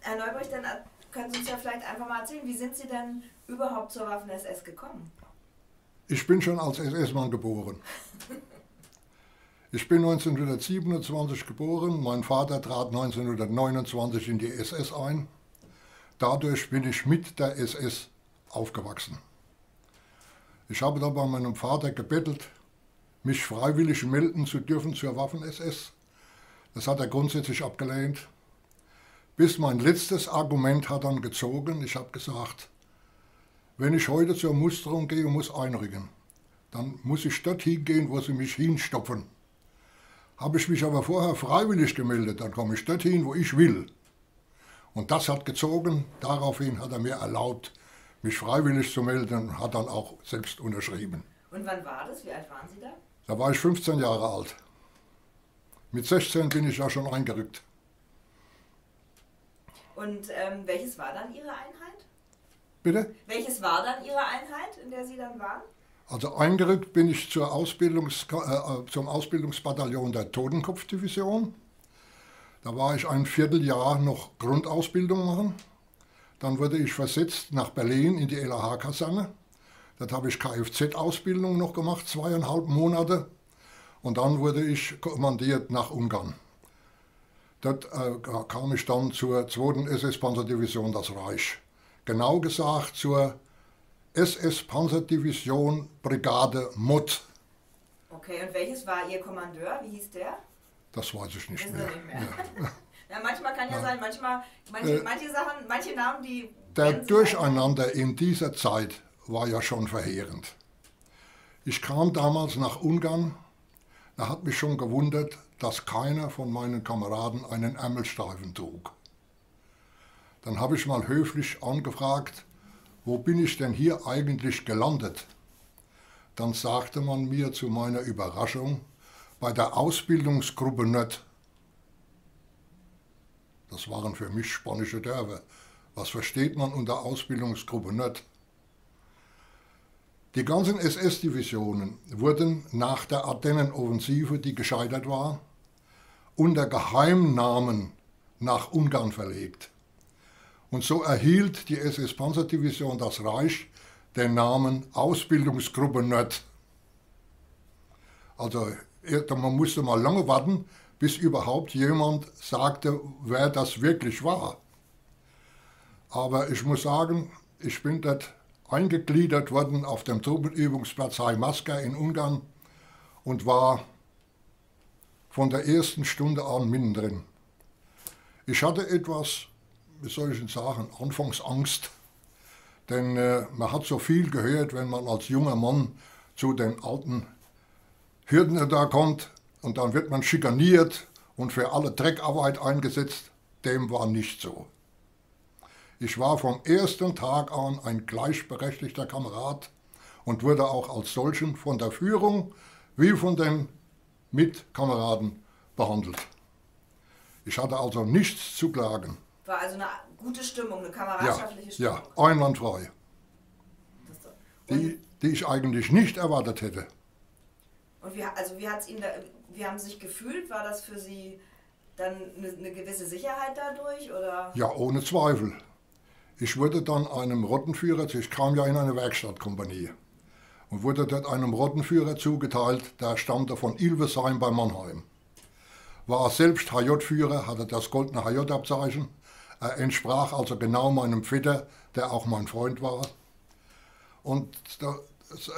Herr Neubrich, dann können Sie uns ja vielleicht einfach mal erzählen, wie sind Sie denn überhaupt zur Waffen-SS gekommen? Ich bin schon als SS-Mann geboren. Ich bin 1927 geboren, mein Vater trat 1929 in die SS ein. Dadurch bin ich mit der SS aufgewachsen. Ich habe da bei meinem Vater gebettelt, mich freiwillig melden zu dürfen zur Waffen-SS. Das hat er grundsätzlich abgelehnt. Bis mein letztes Argument hat dann gezogen. Ich habe gesagt, wenn ich heute zur Musterung gehe und muss einrücken, dann muss ich dorthin gehen, wo sie mich hinstopfen. Habe ich mich aber vorher freiwillig gemeldet, dann komme ich dorthin, wo ich will. Und das hat gezogen. Daraufhin hat er mir erlaubt, mich freiwillig zu melden und hat dann auch selbst unterschrieben. Und wann war das? Wie alt waren Sie da? Da war ich 15 Jahre alt. Mit 16 bin ich da schon eingerückt. Und welches war dann Ihre Einheit? Bitte? Welches war dann Ihre Einheit, in der Sie dann waren? Also eingerückt bin ich zur zum Ausbildungsbataillon der Totenkopfdivision. Da war ich ein Vierteljahr noch Grundausbildung machen. Dann wurde ich versetzt nach Berlin in die LAH-Kaserne. Dort habe ich Kfz-Ausbildung noch gemacht, 2,5 Monate. Und dann wurde ich kommandiert nach Ungarn. Dort kam ich dann zur 2. SS-Panzerdivision das Reich. Genau gesagt zur SS-Panzerdivision Brigade Mott. Okay, und welches war Ihr Kommandeur? Wie hieß der? Das weiß ich nicht mehr. Ja. Ja, manchmal kann ja, sein, manche Namen, die... Der Durcheinander in dieser Zeit war ja schon verheerend. Ich kam damals nach Ungarn, da hat mich schon gewundert, dass keiner von meinen Kameraden einen Ärmelstreifen trug. Dann habe ich mal höflich angefragt, wo bin ich denn hier eigentlich gelandet? Dann sagte man mir zu meiner Überraschung, bei der Ausbildungsgruppe Nord. Das waren für mich spanische Dörfer. Was versteht man unter Ausbildungsgruppe Nord? Die ganzen SS-Divisionen wurden nach der Ardennen-Offensive, die gescheitert war, unter Geheimnamen nach Ungarn verlegt. Und so erhielt die SS-Panzerdivision das Reich den Namen Ausbildungsgruppe Nord. Also man musste mal lange warten, bis überhaupt jemand sagte, wer das wirklich war. Aber ich muss sagen, ich bin dort eingegliedert worden auf dem Truppenübungsplatz Maska in Ungarn und war von der ersten Stunde an mittendrin. Ich hatte etwas, wie soll ich sagen, Anfangsangst, denn man hat so viel gehört, wenn man als junger Mann zu den alten Hürden da kommt und dann wird man schikaniert und für alle Dreckarbeit eingesetzt. Dem war nicht so. Ich war vom ersten Tag an ein gleichberechtigter Kamerad und wurde auch als solchen von der Führung wie von den Mitkameraden behandelt. Ich hatte also nichts zu klagen. War also eine gute Stimmung, eine kameradschaftliche Stimmung. Ja, einwandfrei. Die ich eigentlich nicht erwartet hätte. Und wie hat's Ihnen da, wie haben Sie sich gefühlt? War das für Sie dann eine gewisse Sicherheit dadurch? Oder? Ja, ohne Zweifel. Ich wurde dann einem Rottenführer, ich kam ja in eine Werkstattkompanie und wurde dort einem Rottenführer zugeteilt, der stammte von Ilvesheim bei Mannheim. War selbst HJ-Führer, hatte das goldene HJ-Abzeichen, er entsprach also genau meinem Vetter, der auch mein Freund war. Und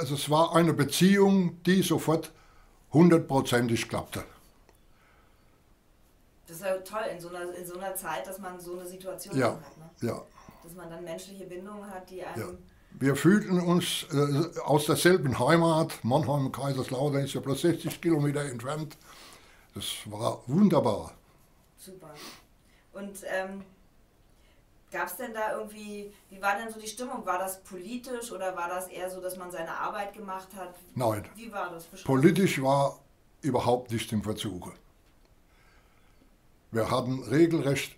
also es war eine Beziehung, die sofort 100-prozentig klappte. Das ist ja toll in so einer Zeit, dass man so eine Situation hat. Ne? Ja. Dass man dann menschliche Bindungen hat, die einem... Ja. Wir fühlten uns aus derselben Heimat, Mannheim, Kaiserslautern ist ja bloß 60 Kilometer entfernt. Das war wunderbar. Super. Und gab es denn da irgendwie, wie war denn so die Stimmung? War das politisch oder war das eher so, dass man seine Arbeit gemacht hat? Nein. Wie war das? Politisch war überhaupt nichts im Verzuge. Wir hatten regelrecht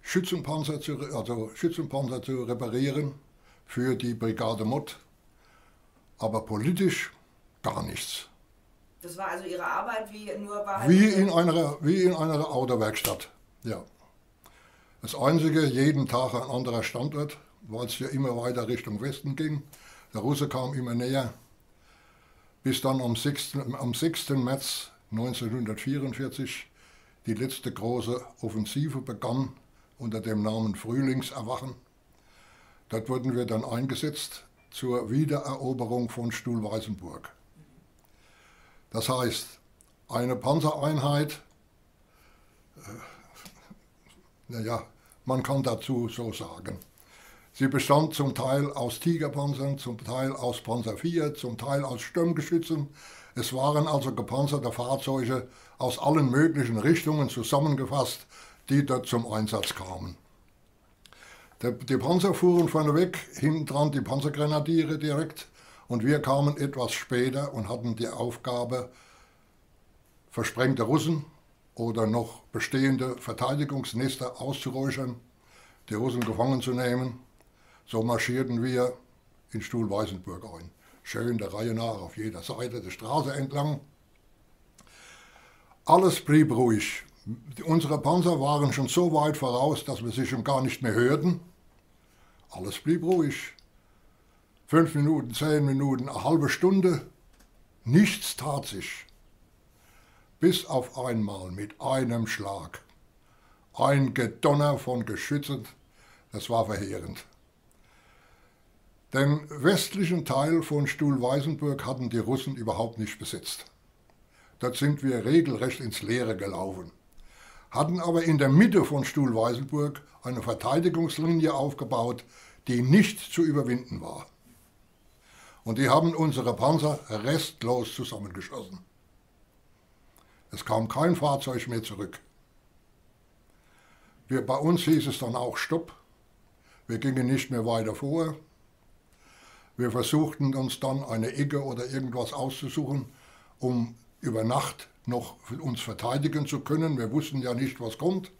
Schützenpanzer zu reparieren für die Brigade Mott, aber politisch gar nichts. Das war also Ihre Arbeit wie in einer Autowerkstatt, ja. Das Einzige, jeden Tag ein anderer Standort, weil es ja immer weiter Richtung Westen ging. Der Russe kam immer näher, bis dann am 6. März 1944 die letzte große Offensive begann unter dem Namen Frühlingserwachen. Dort wurden wir dann eingesetzt zur Wiedereroberung von Stuhlweißenburg. Das heißt, eine Panzereinheit, naja, man kann dazu so sagen. Sie bestand zum Teil aus Tigerpanzern, zum Teil aus Panzer IV, zum Teil aus Sturmgeschützen. Es waren also gepanzerte Fahrzeuge aus allen möglichen Richtungen zusammengefasst, die dort zum Einsatz kamen. Die Panzer fuhren vorneweg, hinten dran die Panzergrenadiere direkt, und wir kamen etwas später und hatten die Aufgabe, versprengte Russen oder noch bestehende Verteidigungsnester auszuräuchern, die Russen gefangen zu nehmen. So marschierten wir in Stuhlweißenburg ein. Schön der Reihe nach auf jeder Seite der Straße entlang. Alles blieb ruhig. Unsere Panzer waren schon so weit voraus, dass wir sie schon gar nicht mehr hörten. Alles blieb ruhig. 5 Minuten, 10 Minuten, eine halbe Stunde. Nichts tat sich. Bis auf einmal mit einem Schlag. Ein Gedonner von Geschützen. Das war verheerend. Den westlichen Teil von Stuhlweißenburg hatten die Russen überhaupt nicht besetzt. Dort sind wir regelrecht ins Leere gelaufen. Hatten aber in der Mitte von Stuhlweißenburg eine Verteidigungslinie aufgebaut, die nicht zu überwinden war. Und die haben unsere Panzer restlos zusammengeschossen. Es kam kein Fahrzeug mehr zurück. Bei uns hieß es dann auch Stopp. Wir gingen nicht mehr weiter vor. Wir versuchten uns dann eine Ecke oder irgendwas auszusuchen, um über Nacht noch uns verteidigen zu können. Wir wussten ja nicht, was kommt.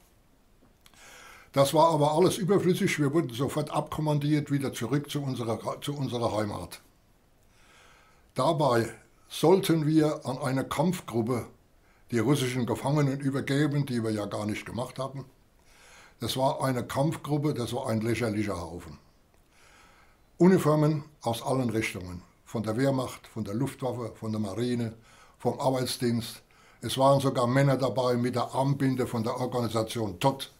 Das war aber alles überflüssig. Wir wurden sofort abkommandiert, wieder zurück zu unserer Heimat. Dabei sollten wir an eine Kampfgruppe die russischen Gefangenen übergeben, die wir ja gar nicht gemacht hatten. Das war eine Kampfgruppe, das war ein lächerlicher Haufen. Uniformen aus allen Richtungen, von der Wehrmacht, von der Luftwaffe, von der Marine, vom Arbeitsdienst. Es waren sogar Männer dabei mit der Armbinde von der Organisation TOT.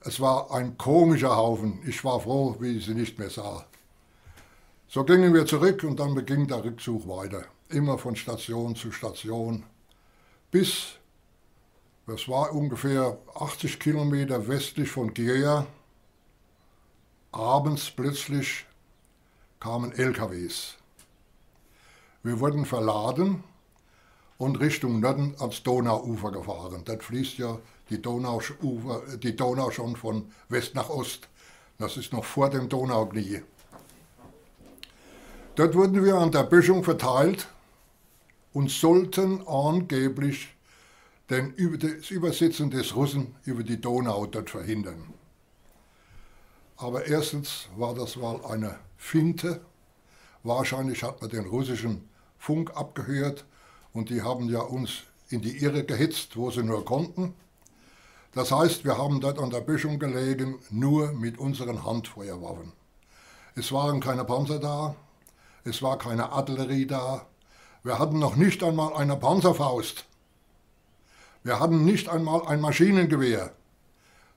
Es war ein komischer Haufen. Ich war froh, wie ich sie nicht mehr sah. So gingen wir zurück und dann beging der Rückzug weiter. Immer von Station zu Station bis, das war ungefähr 80 Kilometer westlich von Gera. Abends plötzlich kamen LKWs. Wir wurden verladen und Richtung Norden ans Donauufer gefahren. Dort fließt ja die Donau schon von West nach Ost. Das ist noch vor dem Donauknie. Dort wurden wir an der Böschung verteilt und sollten angeblich das Übersetzen des Russen über die Donau dort verhindern. Aber erstens war das mal eine Finte. Wahrscheinlich hat man den russischen Funk abgehört und die haben ja uns in die Irre gehetzt, wo sie nur konnten. Das heißt, wir haben dort an der Böschung gelegen, nur mit unseren Handfeuerwaffen. Es waren keine Panzer da, es war keine Artillerie da. Wir hatten noch nicht einmal eine Panzerfaust. Wir hatten nicht einmal ein Maschinengewehr.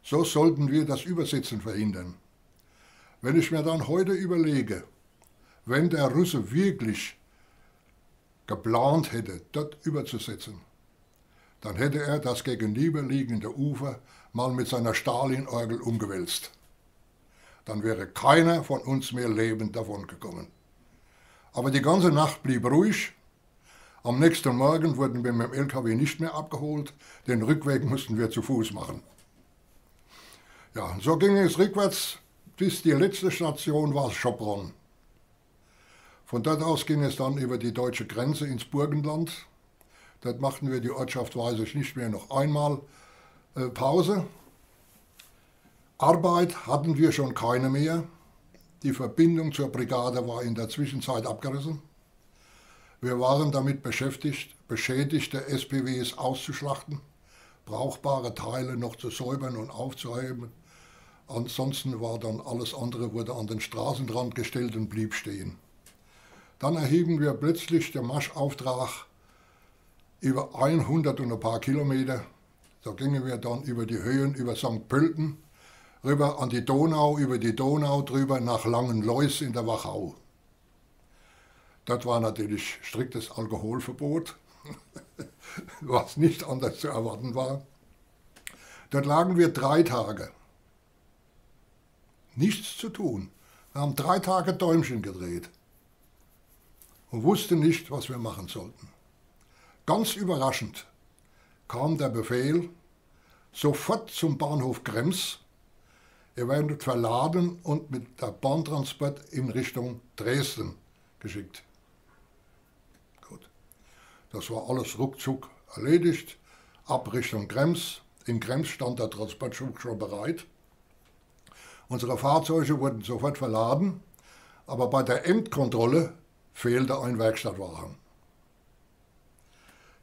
So sollten wir das Übersetzen verhindern. Wenn ich mir dann heute überlege, wenn der Russe wirklich geplant hätte, dort überzusetzen, dann hätte er das gegenüberliegende Ufer mal mit seiner Stalin-Orgel umgewälzt. Dann wäre keiner von uns mehr lebend davongekommen. Aber die ganze Nacht blieb ruhig. Am nächsten Morgen wurden wir mit dem LKW nicht mehr abgeholt. Den Rückweg mussten wir zu Fuß machen. Ja, so ging es rückwärts, bis die letzte Station war Schopron. Von dort aus ging es dann über die deutsche Grenze ins Burgenland. Dort machten wir die Ortschaft, weiß ich nicht mehr, noch einmal Pause. Arbeit hatten wir schon keine mehr. Die Verbindung zur Brigade war in der Zwischenzeit abgerissen. Wir waren damit beschäftigt, beschädigte SPWs auszuschlachten, brauchbare Teile noch zu säubern und aufzuheben, Ansonsten war dann alles andere, wurde an den Straßenrand gestellt und blieb stehen. Dann erhielten wir plötzlich den Marschauftrag über 100 und ein paar Kilometer. Da gingen wir dann über die Höhen, über St. Pölten, rüber an die Donau, über die Donau drüber nach Langenlois in der Wachau. Das war natürlich striktes Alkoholverbot, was nicht anders zu erwarten war. Dort lagen wir 3 Tage. Nichts zu tun. Wir haben 3 Tage Däumchen gedreht und wussten nicht, was wir machen sollten. Ganz überraschend kam der Befehl, sofort zum Bahnhof Krems, ihr werdet verladen und mit der Bahntransport in Richtung Dresden geschickt. Gut. Das war alles ruckzuck erledigt, ab Richtung Krems. In Krems stand der Transportzug schon bereit. Unsere Fahrzeuge wurden sofort verladen, aber bei der Endkontrolle fehlte ein Werkstattwagen.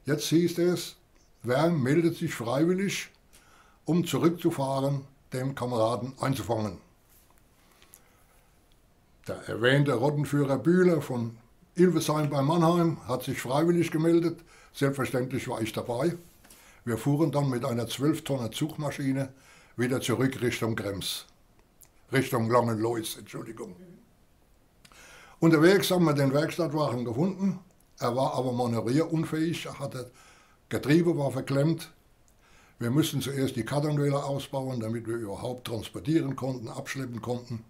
Jetzt hieß es, wer meldet sich freiwillig, um zurückzufahren, dem Kameraden einzufangen. Der erwähnte Rottenführer Bühler von Ilvesheim bei Mannheim hat sich freiwillig gemeldet. Selbstverständlich war ich dabei. Wir fuhren dann mit einer 12-Tonnen Zugmaschine wieder zurück Richtung Krems. Richtung Langenlois, Entschuldigung. Unterwegs haben wir den Werkstattwagen gefunden. Er war aber manövrierunfähig, er hatte Getriebe war verklemmt. Wir mussten zuerst die Kardanwähler ausbauen, damit wir überhaupt transportieren konnten, abschleppen konnten.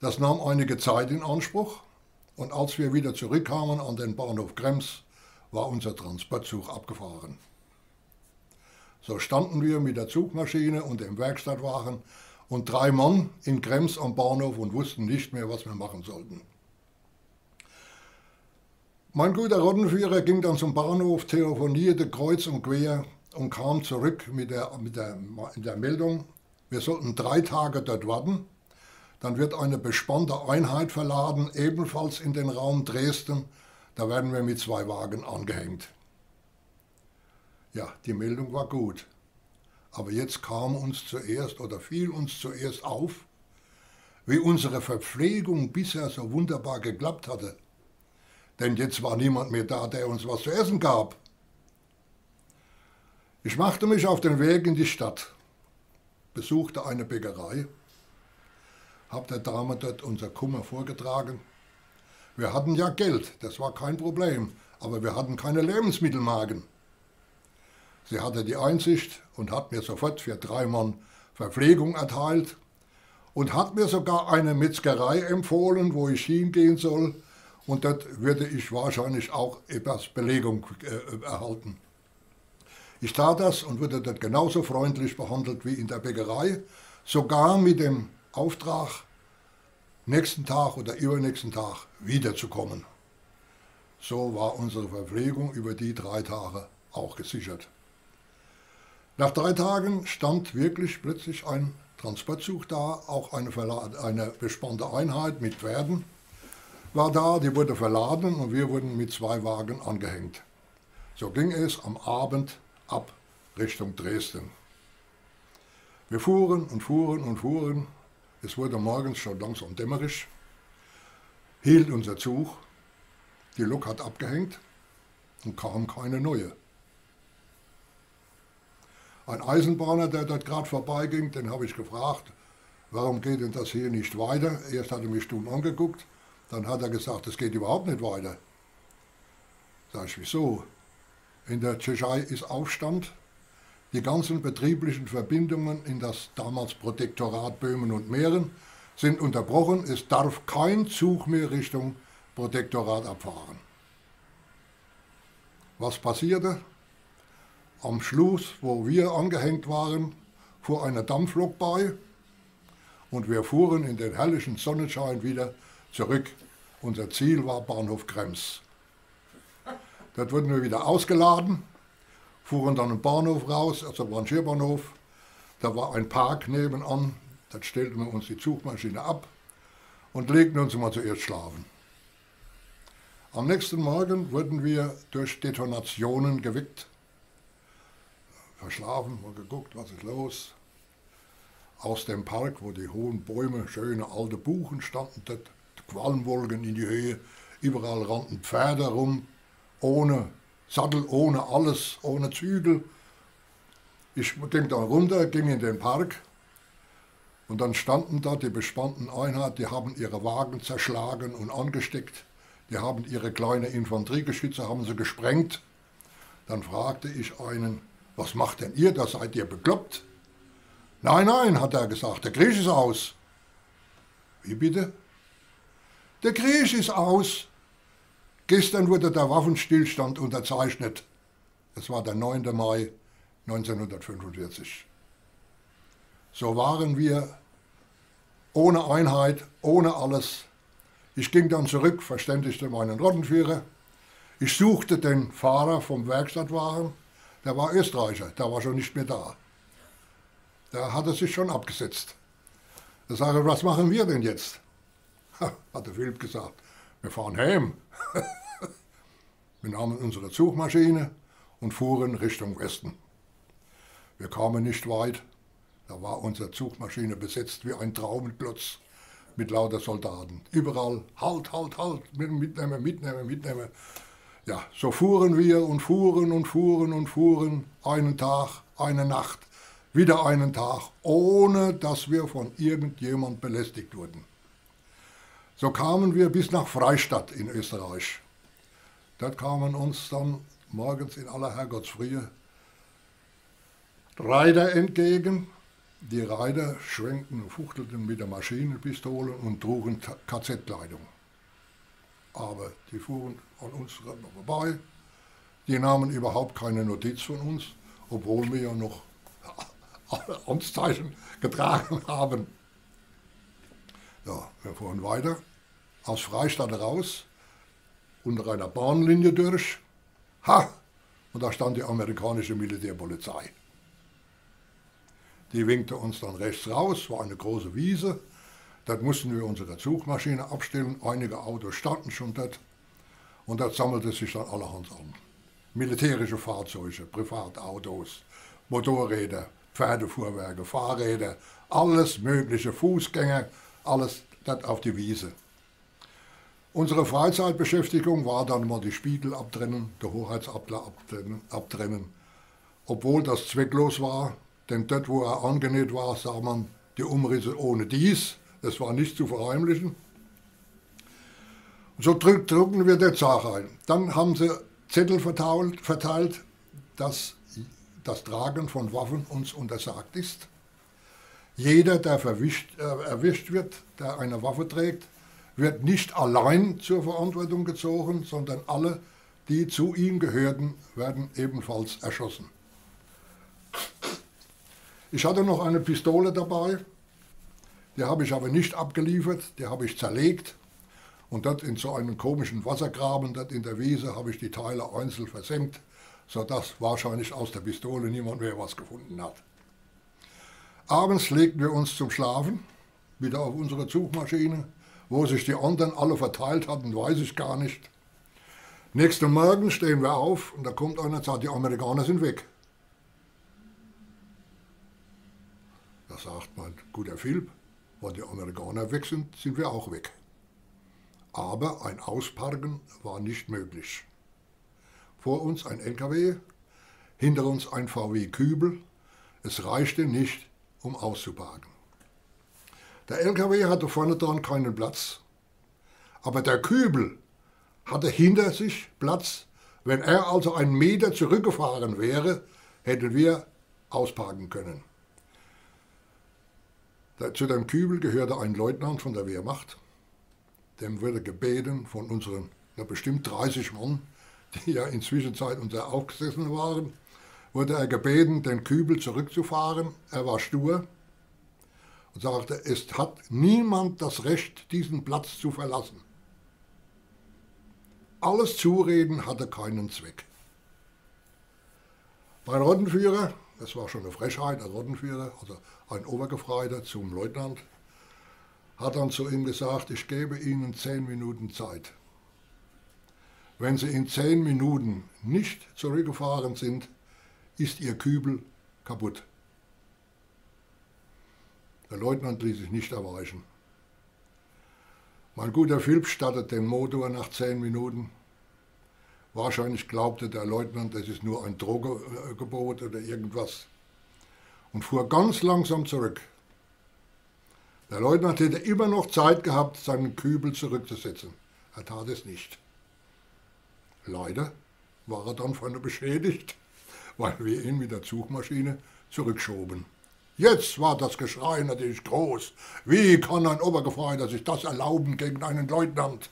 Das nahm einige Zeit in Anspruch und als wir wieder zurückkamen an den Bahnhof Krems, war unser Transportzug abgefahren. So standen wir mit der Zugmaschine und dem Werkstattwagen und 3 Mann in Krems am Bahnhof und wussten nicht mehr, was wir machen sollten. Mein guter Rottenführer ging dann zum Bahnhof, telefonierte kreuz und quer und kam zurück mit der Meldung, wir sollten 3 Tage dort warten. Dann wird eine bespannte Einheit verladen, ebenfalls in den Raum Dresden. Da werden wir mit 2 Wagen angehängt. Ja, die Meldung war gut. Aber jetzt kam uns zuerst oder fiel uns zuerst auf, wie unsere Verpflegung bisher so wunderbar geklappt hatte. Denn jetzt war niemand mehr da, der uns was zu essen gab. Ich machte mich auf den Weg in die Stadt, besuchte eine Bäckerei, habe der Dame dort unser Kummer vorgetragen. Wir hatten ja Geld, das war kein Problem, aber wir hatten keine Lebensmittelmarken. Sie hatte die Einsicht und hat mir sofort für 3 Mann Verpflegung erteilt und hat mir sogar eine Metzgerei empfohlen, wo ich hingehen soll. Und dort würde ich wahrscheinlich auch etwas Belegung erhalten. Ich tat das und wurde dort genauso freundlich behandelt wie in der Bäckerei, sogar mit dem Auftrag, nächsten Tag oder übernächsten Tag wiederzukommen. So war unsere Verpflegung über die 3 Tage auch gesichert. Nach 3 Tagen stand wirklich plötzlich ein Transportzug da, auch eine bespannte Einheit mit Pferden war da, die wurde verladen und wir wurden mit 2 Wagen angehängt. So ging es am Abend ab Richtung Dresden. Wir fuhren und fuhren und fuhren. Es wurde morgens schon langsam dämmerig. Hielt unser Zug. Die Lok hat abgehängt und kam keine neue. Ein Eisenbahner, der dort gerade vorbeiging, den habe ich gefragt, warum geht denn das hier nicht weiter? Erst hat er mich stumm angeguckt. Dann hat er gesagt, es geht überhaupt nicht weiter. Sag ich, wieso? In der Tschechei ist Aufstand. Die ganzen betrieblichen Verbindungen in das damals Protektorat Böhmen und Mähren sind unterbrochen. Es darf kein Zug mehr Richtung Protektorat abfahren. Was passierte? Am Schluss, wo wir angehängt waren, fuhr eine Dampflok bei und wir fuhren in den herrlichen Sonnenschein wieder zurück. Unser Ziel war Bahnhof Krems. Dort wurden wir wieder ausgeladen, fuhren dann im Bahnhof raus, also Rangierbahnhof. Da war ein Park nebenan, dort stellten wir uns die Zugmaschine ab und legten uns mal zuerst schlafen. Am nächsten Morgen wurden wir durch Detonationen geweckt. Verschlafen, mal geguckt, was ist los. aus dem Park, wo die hohen Bäume, schöne alte Buchen standen, das Qualmwolken in die Höhe, überall rannten Pferde rum, ohne Sattel, ohne alles, ohne Zügel. Ich ging dann runter, ging in den Park und dann standen da die bespannten Einheiten, die haben ihre Wagen zerschlagen und angesteckt, die haben ihre kleine Infanteriegeschütze, haben sie gesprengt. Dann fragte ich einen, was macht denn ihr, da seid ihr bekloppt? Nein, nein, hat er gesagt, der Krieg ist aus. Wie bitte? Der Krieg ist aus. Gestern wurde der Waffenstillstand unterzeichnet. Das war der 9. Mai 1945. So waren wir ohne Einheit, ohne alles. Ich ging dann zurück, verständigte meinen Rottenführer. Ich suchte den Fahrer vom Werkstattwagen. Der war Österreicher, der war schon nicht mehr da. Der hatte sich schon abgesetzt. Da sage ich, was machen wir denn jetzt? Hat der Philipp gesagt, wir fahren heim. Wir nahmen unsere Zugmaschine und fuhren Richtung Westen. Wir kamen nicht weit. Da war unsere Zugmaschine besetzt wie ein Traubenklotz mit lauter Soldaten. Überall halt, halt, halt, mitnehmen, mitnehmen, mitnehmen. Ja, so fuhren wir und fuhren und fuhren und fuhren. Einen Tag, eine Nacht, wieder einen Tag, ohne dass wir von irgendjemand belästigt wurden. So kamen wir bis nach Freistadt in Österreich. Dort kamen uns dann morgens in aller Herrgottsfrühe Reiter entgegen. Die Reiter schwenkten und fuchtelten mit der Maschinenpistole und trugen KZ-Kleidung. Aber die fuhren an uns vorbei, die nahmen überhaupt keine Notiz von uns, obwohl wir ja noch Amtszeichen getragen haben. Ja, wir fuhren weiter, aus Freistadt raus, unter einer Bahnlinie durch. Ha! Und da stand die amerikanische Militärpolizei. Die winkte uns dann rechts raus, war eine große Wiese. Dort mussten wir unsere Zugmaschine abstellen. Einige Autos standen schon dort. Und dort sammelte sich dann allerhand an. Militärische Fahrzeuge, Privatautos, Motorräder, Pferdefuhrwerke, Fahrräder, alles mögliche, Fußgänger, alles dort auf die Wiese. Unsere Freizeitbeschäftigung war dann mal die Spiegel abtrennen, die Hoheitsabler abtrennen. Obwohl das zwecklos war, denn dort, wo er angenäht war, sah man die Umrisse ohne dies. Das war nicht zu verheimlichen. Und so drücken wir der Sache ein. Dann haben sie Zettel verteilt, dass das Tragen von Waffen uns untersagt ist. Jeder, der erwischt wird, der eine Waffe trägt, wird nicht allein zur Verantwortung gezogen, sondern alle, die zu ihm gehörten, werden ebenfalls erschossen. Ich hatte noch eine Pistole dabei, die habe ich aber nicht abgeliefert, die habe ich zerlegt und dort in so einem komischen Wassergraben, dort in der Wiese, habe ich die Teile einzeln versenkt, sodass wahrscheinlich aus der Pistole niemand mehr was gefunden hat. Abends legten wir uns zum Schlafen, wieder auf unsere Zugmaschine, wo sich die anderen alle verteilt hatten, weiß ich gar nicht. Nächsten Morgen stehen wir auf und da kommt einer und sagt, die Amerikaner sind weg. Da sagt man, guter Philipp, wenn die Amerikaner weg sind, sind wir auch weg. Aber ein Ausparken war nicht möglich. Vor uns ein LKW, hinter uns ein VW-Kübel. Es reichte nicht, um auszuparken. Der LKW hatte vorne dran keinen Platz. Aber der Kübel hatte hinter sich Platz. Wenn er also einen Meter zurückgefahren wäre, hätten wir ausparken können. Zu dem Kübel gehörte ein Leutnant von der Wehrmacht. Dem wurde gebeten von unseren, bestimmt 30 Mann, die ja inzwischen unter Aufgesessenen waren, wurde er gebeten, den Kübel zurückzufahren. Er war stur und sagte, es hat niemand das Recht, diesen Platz zu verlassen. Alles Zureden hatte keinen Zweck. Mein Rottenführer, das war schon eine Frechheit, ein Rottenführer, also ein Obergefreiter zum Leutnant, hat dann zu ihm gesagt, ich gebe Ihnen 10 Minuten Zeit. Wenn Sie in 10 Minuten nicht zurückgefahren sind, ist Ihr Kübel kaputt. Der Leutnant ließ sich nicht erweichen. Mein guter Philipp startete den Motor nach 10 Minuten. Wahrscheinlich glaubte der Leutnant, das ist nur ein Drogengebot oder irgendwas, und fuhr ganz langsam zurück. Der Leutnant hätte immer noch Zeit gehabt, seinen Kübel zurückzusetzen. Er tat es nicht. Leider war er dann vorne beschädigt, weil wir ihn mit der Zugmaschine zurückschoben. Jetzt war das Geschrei natürlich groß. Wie kann ein Obergefreiter sich das erlauben gegen einen Leutnant?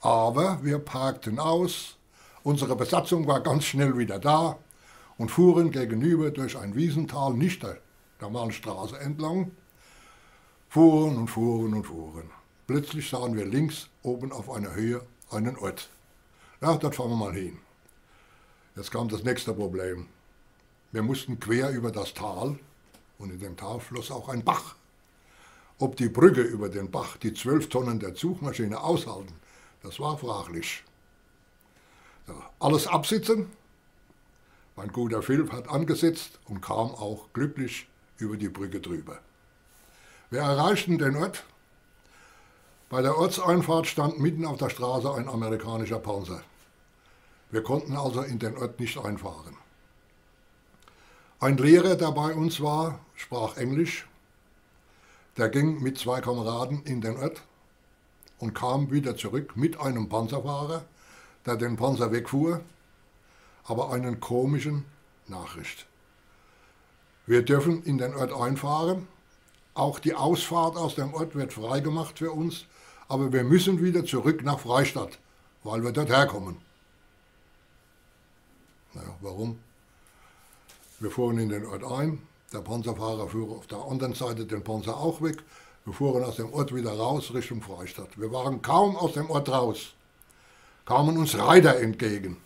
Aber wir parkten aus, unsere Besatzung war ganz schnell wieder da und fuhren gegenüber durch ein Wiesental, nicht der normalen Straße entlang, fuhren und fuhren und fuhren. Plötzlich sahen wir links oben auf einer Höhe einen Ort. Ja, dort fahren wir mal hin. Jetzt kam das nächste Problem. Wir mussten quer über das Tal, und in dem Tal floss auch ein Bach. Ob die Brücke über den Bach die 12 Tonnen der Zugmaschine aushalten, das war fraglich. Ja, alles absitzen. Mein guter Philipp hat angesetzt und kam auch glücklich über die Brücke drüber. Wir erreichten den Ort. Bei der Ortseinfahrt stand mitten auf der Straße ein amerikanischer Panzer. Wir konnten also in den Ort nicht einfahren. Ein Lehrer, der bei uns war, sprach Englisch. Der ging mit 2 Kameraden in den Ort und kam wieder zurück mit einem Panzerfahrer, der den Panzer wegfuhr, aber einen komischen Nachricht. Wir dürfen in den Ort einfahren. Auch die Ausfahrt aus dem Ort wird freigemacht für uns, aber wir müssen wieder zurück nach Freistadt, weil wir dort herkommen. Naja, warum? Wir fuhren in den Ort ein, der Panzerfahrer fuhr auf der anderen Seite den Panzer auch weg. Wir fuhren aus dem Ort wieder raus Richtung Freistadt. Wir waren kaum aus dem Ort raus, kamen uns Reiter entgegen.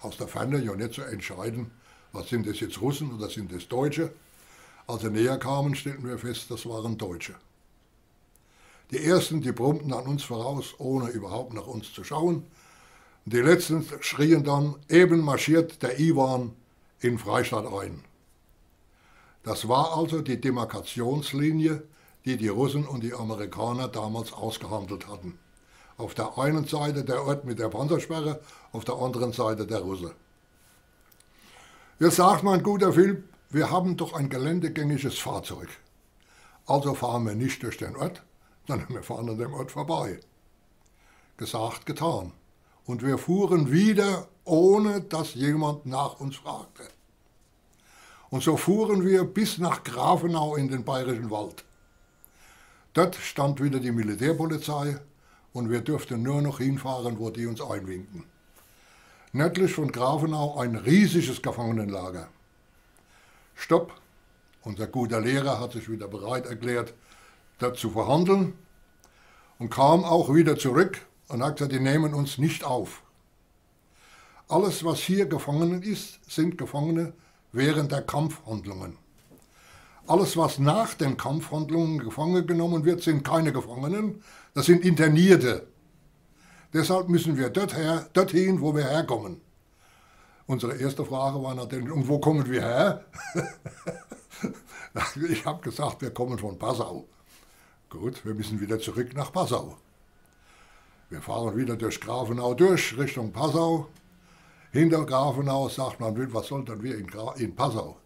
Aus der Ferne ja nicht zu entscheiden, was sind das jetzt Russen oder sind das Deutsche. Als wir näher kamen, stellten wir fest, das waren Deutsche. Die Ersten, die brummten an uns voraus, ohne überhaupt nach uns zu schauen. Die Letzten schrien dann, eben marschiert der Iwan in Freistadt ein. Das war also die Demarkationslinie, die die Russen und die Amerikaner damals ausgehandelt hatten. Auf der einen Seite der Ort mit der Panzersperre, auf der anderen Seite der Russe. Jetzt sagt mein guter Philipp, wir haben doch ein geländegängiges Fahrzeug. Also fahren wir nicht durch den Ort, sondern wir fahren an dem Ort vorbei. Gesagt, getan. Und wir fuhren wieder, ohne dass jemand nach uns fragte. Und so fuhren wir bis nach Grafenau in den Bayerischen Wald. Dort stand wieder die Militärpolizei und wir durften nur noch hinfahren, wo die uns einwinkten. Nördlich von Grafenau ein riesiges Gefangenenlager. Stopp, unser guter Lehrer hat sich wieder bereit erklärt, dort zu verhandeln und kam auch wieder zurück und hat gesagt, die nehmen uns nicht auf. Alles, was hier Gefangene ist, sind Gefangene während der Kampfhandlungen. Alles, was nach den Kampfhandlungen gefangen genommen wird, sind keine Gefangenen, das sind Internierte. Deshalb müssen wir dorthin, wo wir herkommen. Unsere erste Frage war natürlich, und wo kommen wir her? Ich habe gesagt, wir kommen von Passau. Gut, wir müssen wieder zurück nach Passau. Wir fahren wieder durch Grafenau durch, Richtung Passau. Hinter Grafenau sagt man, was sollten wir in Passau?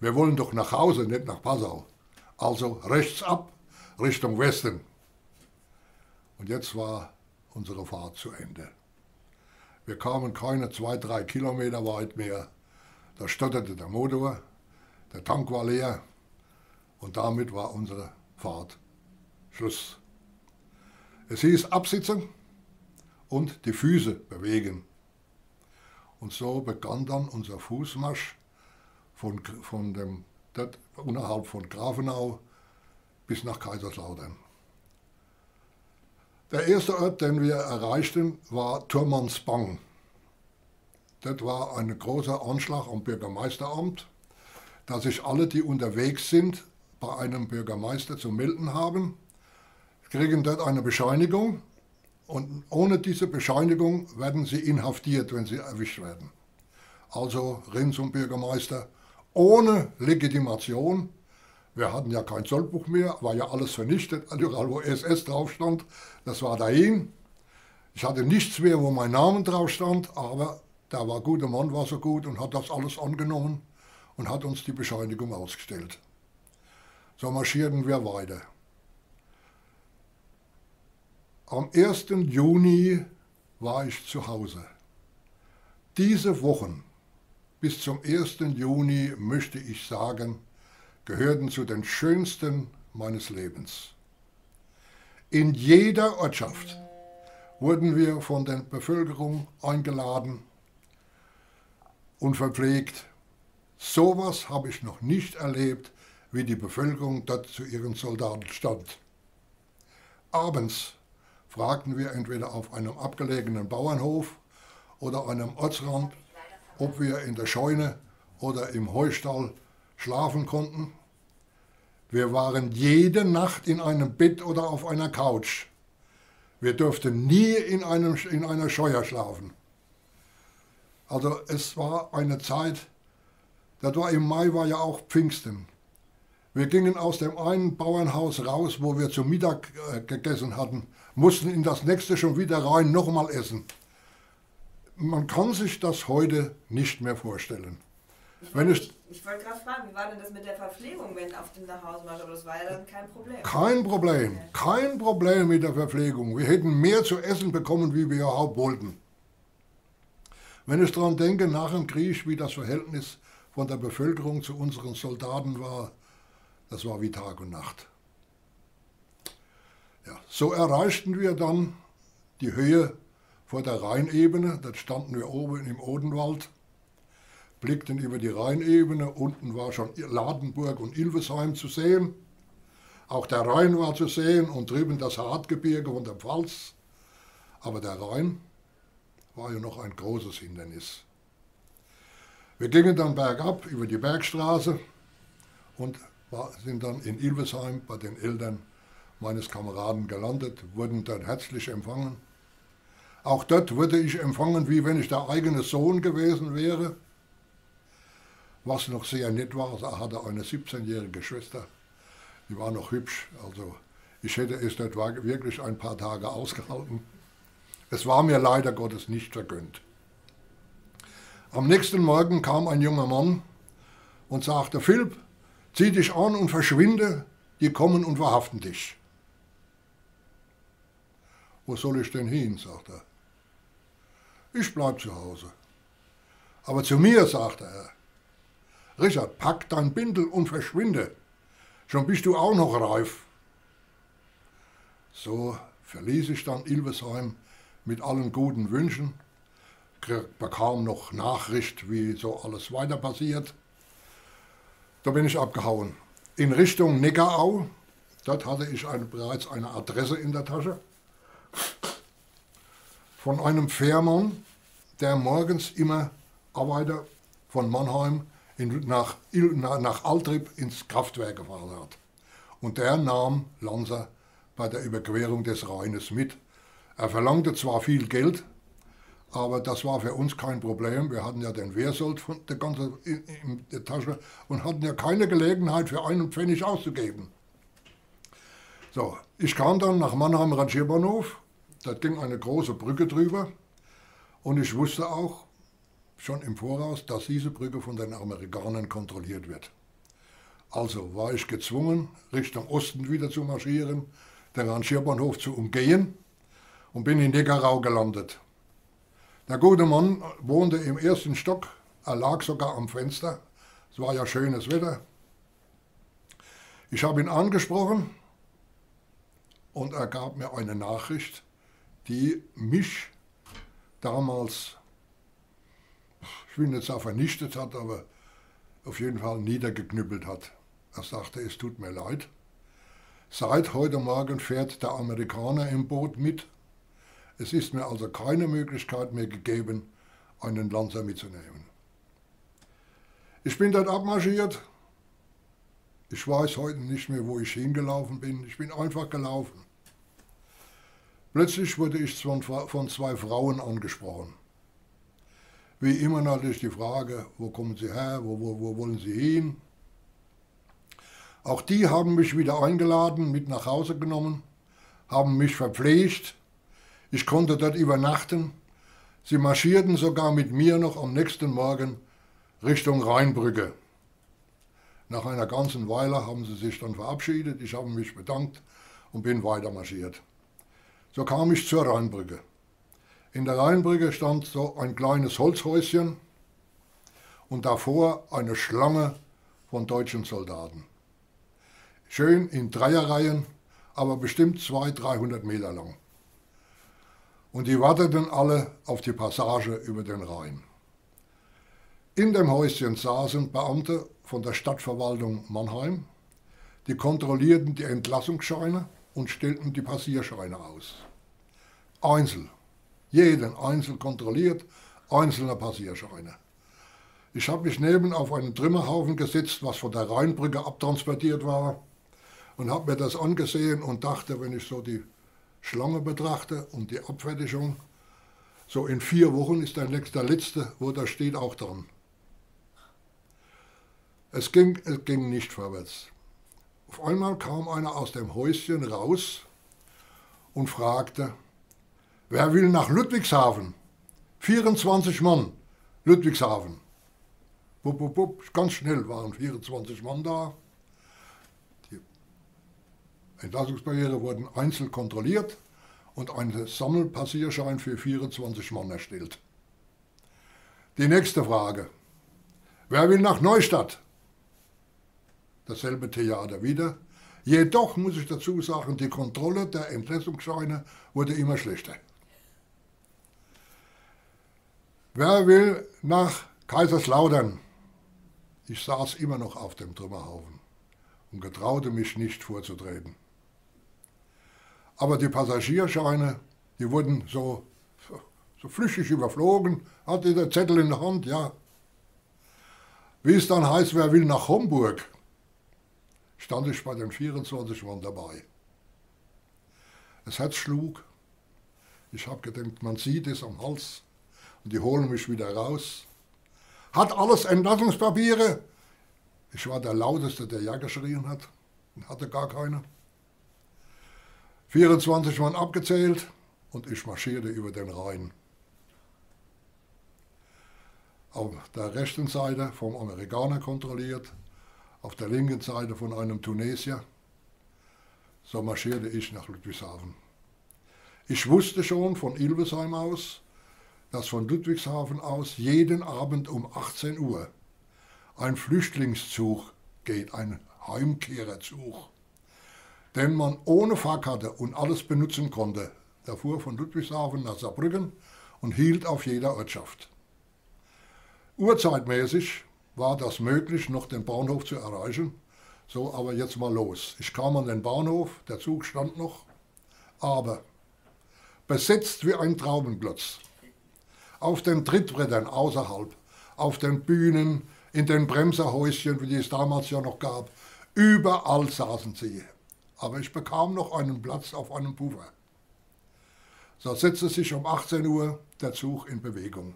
Wir wollen doch nach Hause, nicht nach Passau. Also rechts ab, Richtung Westen. Und jetzt war unsere Fahrt zu Ende. Wir kamen keine 2, 3 Kilometer weit mehr. Da stotterte der Motor, der Tank war leer und damit war unsere Fahrt Schluss. Es hieß absitzen und die Füße bewegen. Und so begann dann unser Fußmarsch unterhalb von Grafenau bis nach Kaiserslautern. Der erste Ort, den wir erreichten, war Turmansbang. Das war ein großer Anschlag am Bürgermeisteramt, da sich alle, die unterwegs sind, bei einem Bürgermeister zu melden haben, kriegen dort eine Bescheinigung und ohne diese Bescheinigung werden sie inhaftiert, wenn sie erwischt werden. Also rein zum Bürgermeister ohne Legitimation. Wir hatten ja kein Soldbuch mehr, war ja alles vernichtet, überall wo SS drauf stand, das war dahin. Ich hatte nichts mehr, wo mein Name drauf stand, aber da war guter Mann, war so gut und hat das alles angenommen und hat uns die Bescheinigung ausgestellt. So marschierten wir weiter. Am 1. Juni war ich zu Hause. Diese Wochen bis zum 1. Juni, möchte ich sagen, gehörten zu den schönsten meines Lebens. In jeder Ortschaft wurden wir von der Bevölkerung eingeladen und verpflegt. Sowas habe ich noch nicht erlebt, wie die Bevölkerung dort zu ihren Soldaten stand. Abends fragten wir entweder auf einem abgelegenen Bauernhof oder einem Ortsrand, ob wir in der Scheune oder im Heustall schlafen konnten. Wir waren jede Nacht in einem Bett oder auf einer Couch. Wir durften nie in einer Scheuer schlafen. Also es war eine Zeit, das war im Mai, war ja auch Pfingsten. Wir gingen aus dem einen Bauernhaus raus, wo wir zu Mittag gegessen hatten, mussten in das nächste schon wieder rein, nochmal essen. Man kann sich das heute nicht mehr vorstellen. Ich wollte gerade fragen, wie war denn das mit der Verpflegung, wenn auf dem Nachhausmarsch? Aber das war ja dann kein Problem. Kein Problem, kein Problem mit der Verpflegung. Wir hätten mehr zu essen bekommen, wie wir überhaupt wollten. Wenn ich daran denke, nach dem Krieg, wie das Verhältnis von der Bevölkerung zu unseren Soldaten war, das war wie Tag und Nacht. Ja, so erreichten wir dann die Höhe vor der Rheinebene, da standen wir oben im Odenwald, blickten über die Rheinebene, unten war schon Ladenburg und Ilvesheim zu sehen, auch der Rhein war zu sehen und drüben das Hartgebirge und der Pfalz, aber der Rhein war ja noch ein großes Hindernis. Wir gingen dann bergab über die Bergstraße und sind dann in Ilvesheim bei den Eltern meines Kameraden gelandet, wurden dann herzlich empfangen. Auch dort wurde ich empfangen, wie wenn ich der eigene Sohn gewesen wäre. Was noch sehr nett war, er hatte eine 17-jährige Schwester, die war noch hübsch. Also ich hätte es nicht wirklich ein paar Tage ausgehalten. Es war mir leider Gottes nicht vergönnt. Am nächsten Morgen kam ein junger Mann und sagte, Philipp, zieh dich an und verschwinde, die kommen und verhaften dich. Wo soll ich denn hin, sagt er. Ich bleib zu Hause. Aber zu mir, sagte er, Richard, pack dein Bindel und verschwinde. Schon bist du auch noch reif. So verließ ich dann Ilvesheim mit allen guten Wünschen, bekam noch Nachricht, wie so alles weiter passiert. Da bin ich abgehauen. In Richtung Neckarau, dort hatte ich bereits eine Adresse in der Tasche, von einem Fährmann, der morgens immer Arbeiter von Mannheim nach Altrip ins Kraftwerk gefahren hat. Und der nahm Lanzer bei der Überquerung des Rheines mit. Er verlangte zwar viel Geld, aber das war für uns kein Problem. Wir hatten ja den Wehrsold von der ganzen in der Tasche und hatten ja keine Gelegenheit, für einen Pfennig auszugeben. So, ich kam dann nach Mannheim Rangierbahnhof, da ging eine große Brücke drüber und ich wusste auch schon im Voraus, dass diese Brücke von den Amerikanern kontrolliert wird. Also war ich gezwungen, Richtung Osten wieder zu marschieren, den Rangierbahnhof zu umgehen und bin in Neckarau gelandet. Der gute Mann wohnte im ersten Stock, er lag sogar am Fenster, es war ja schönes Wetter. Ich habe ihn angesprochen. Und er gab mir eine Nachricht, die mich damals, ich will nicht sagen vernichtet hat, aber auf jeden Fall niedergeknüppelt hat. Er sagte, es tut mir leid. Seit heute Morgen fährt der Amerikaner im Boot mit. Es ist mir also keine Möglichkeit mehr gegeben, einen Lanzer mitzunehmen. Ich bin dort abmarschiert. Ich weiß heute nicht mehr, wo ich hingelaufen bin. Ich bin einfach gelaufen. Plötzlich wurde ich von zwei Frauen angesprochen. Wie immer natürlich die Frage, wo kommen Sie her, wo wollen Sie hin? Auch die haben mich wieder eingeladen, mit nach Hause genommen, haben mich verpflegt. Ich konnte dort übernachten. Sie marschierten sogar mit mir noch am nächsten Morgen Richtung Rheinbrücke. Nach einer ganzen Weile haben sie sich dann verabschiedet. Ich habe mich bedankt und bin weiter marschiert. So kam ich zur Rheinbrücke. In der Rheinbrücke stand so ein kleines Holzhäuschen und davor eine Schlange von deutschen Soldaten. Schön in Dreierreihen, aber bestimmt 200-300 Meter lang. Und die warteten alle auf die Passage über den Rhein. In dem Häuschen saßen Beamte von der Stadtverwaltung Mannheim. Die kontrollierten die Entlassungsscheine und stellten die Passierscheine aus. Einzeln. Jeden einzeln kontrolliert, einzelne Passierscheine. Ich habe mich neben auf einen Trümmerhaufen gesetzt, was von der Rheinbrücke abtransportiert war, und habe mir das angesehen und dachte, wenn ich so die Schlange betrachte und die Abfertigung, so in 4 Wochen ist der letzte, wo das steht, auch dran. Es ging nicht vorwärts. Auf einmal kam einer aus dem Häuschen raus und fragte, wer will nach Ludwigshafen? 24 Mann, Ludwigshafen. Bup, bup, bup. Ganz schnell waren 24 Mann da. Die Entlassungspapiere wurden einzeln kontrolliert und ein Sammelpassierschein für 24 Mann erstellt. Die nächste Frage. Wer will nach Neustadt? Dasselbe Theater wieder. Jedoch muss ich dazu sagen, die Kontrolle der Entlassungsscheine wurde immer schlechter. Wer will nach Kaiserslautern? Ich saß immer noch auf dem Trümmerhaufen und getraute mich nicht vorzutreten. Aber die Passagierscheine, die wurden so flüchtig überflogen, hatte der Zettel in der Hand, ja. Wie es dann heißt, wer will nach Homburg, stand ich bei den 24 Mann dabei. Das Herz schlug. Ich habe gedacht, man sieht es am Hals und die holen mich wieder raus. Hat alles Entlassungspapiere? Ich war der Lauteste, der ja geschrien hat und hatte gar keine. 24 Mann abgezählt und ich marschierte über den Rhein. Auf der rechten Seite vom Amerikaner kontrolliert, auf der linken Seite von einem Tunesier. So marschierte ich nach Ludwigshafen. Ich wusste schon von Ilvesheim aus, dass von Ludwigshafen aus jeden Abend um 18 Uhr ein Flüchtlingszug geht, ein Heimkehrerzug, den man ohne Fahrkarte und alles benutzen konnte. Der fuhr von Ludwigshafen nach Saarbrücken und hielt auf jeder Ortschaft. Uhrzeitmäßig war das möglich, noch den Bahnhof zu erreichen. So, aber jetzt mal los. Ich kam an den Bahnhof, der Zug stand noch, aber besetzt wie ein Traubenglotz. Auf den Trittbrettern außerhalb, auf den Bühnen, in den Bremserhäuschen, wie es damals ja noch gab, überall saßen sie. Aber ich bekam noch einen Platz auf einem Puffer. So setzte sich um 18 Uhr der Zug in Bewegung.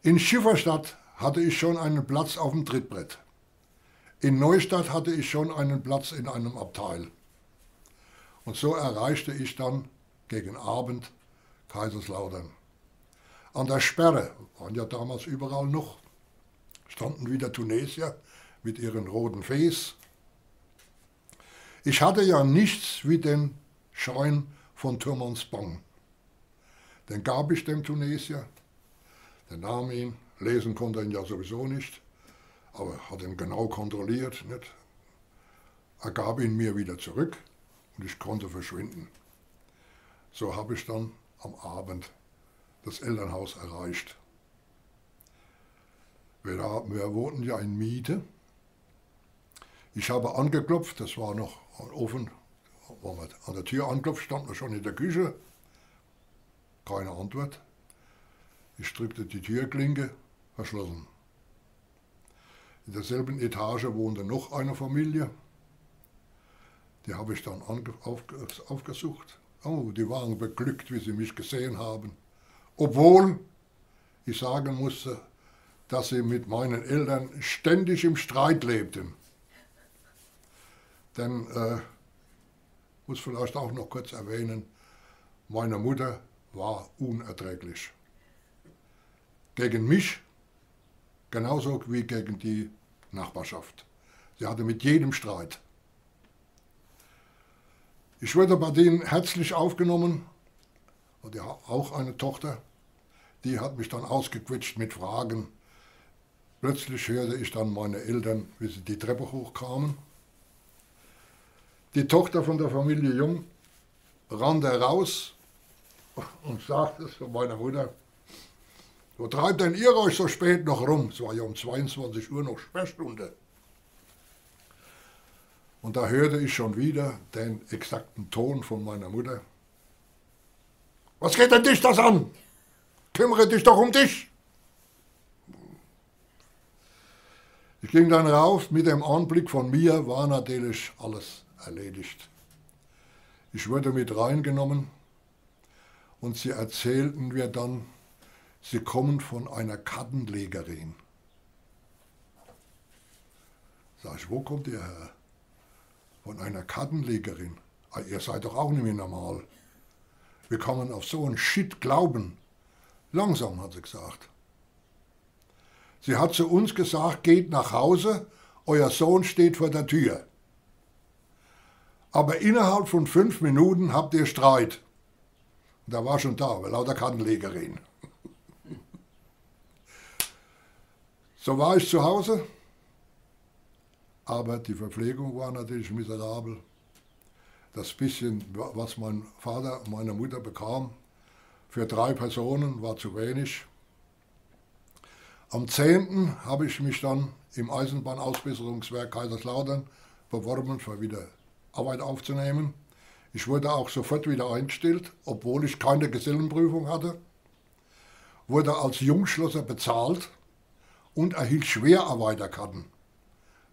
In Schifferstadt hatte ich schon einen Platz auf dem Trittbrett. In Neustadt hatte ich schon einen Platz in einem Abteil. Und so erreichte ich dann gegen Abend Kaiserslautern. An der Sperre, waren ja damals überall noch, standen wieder Tunesier mit ihren roten Fes. Ich hatte ja nichts wie den Schein von Turmansbong. Den gab ich dem Tunesier, den nahm ihn. Lesen konnte er ihn ja sowieso nicht, aber hat ihn genau kontrolliert. Nicht? Er gab ihn mir wieder zurück und ich konnte verschwinden. So habe ich dann am Abend das Elternhaus erreicht. Wir wohnten ja in Miete. Ich habe angeklopft, das war noch offen. An der Tür anklopft, stand man schon in der Küche. Keine Antwort. Ich drückte die Türklinke. Verschlossen. In derselben Etage wohnte noch eine Familie. Die habe ich dann aufgesucht. Oh, die waren beglückt, wie sie mich gesehen haben. Obwohl ich sagen musste, dass sie mit meinen Eltern ständig im Streit lebten. Dann muss vielleicht auch noch kurz erwähnen, meine Mutter war unerträglich. Gegen mich genauso wie gegen die Nachbarschaft. Sie hatte mit jedem Streit. Ich wurde bei denen herzlich aufgenommen und ja, auch eine Tochter, die hat mich dann ausgequetscht mit Fragen. Plötzlich hörte ich dann meine Eltern, wie sie die Treppe hochkamen. Die Tochter von der Familie Jung rannte raus und sagte zu meiner Mutter: Wo treibt denn ihr euch so spät noch rum? Es war ja um 22 Uhr noch Sperrstunde. Und da hörte ich schon wieder den exakten Ton von meiner Mutter. Was geht denn dich das an? Kümmere dich doch um dich! Ich ging dann rauf, mit dem Anblick von mir war natürlich alles erledigt. Ich wurde mit reingenommen und sie erzählten mir dann, sie kommen von einer Kartenlegerin. Sag ich, wo kommt ihr her? Von einer Kartenlegerin. Ihr seid doch auch nicht mehr normal. Wir kommen auf so einen Shit glauben. Langsam, hat sie gesagt. Sie hat zu uns gesagt, geht nach Hause, euer Sohn steht vor der Tür. Aber innerhalb von 5 Minuten habt ihr Streit. Und da war schon da, weil lauter Kartenlegerin. So war ich zu Hause, aber die Verpflegung war natürlich miserabel. Das bisschen, was mein Vater und meine Mutter bekam, für 3 Personen war zu wenig. Am 10. habe ich mich dann im Eisenbahnausbesserungswerk Kaiserslautern beworben, für wieder Arbeit aufzunehmen. Ich wurde auch sofort wieder eingestellt, obwohl ich keine Gesellenprüfung hatte. Wurde als Jungschlosser bezahlt und erhielt Schwerarbeiterkarten,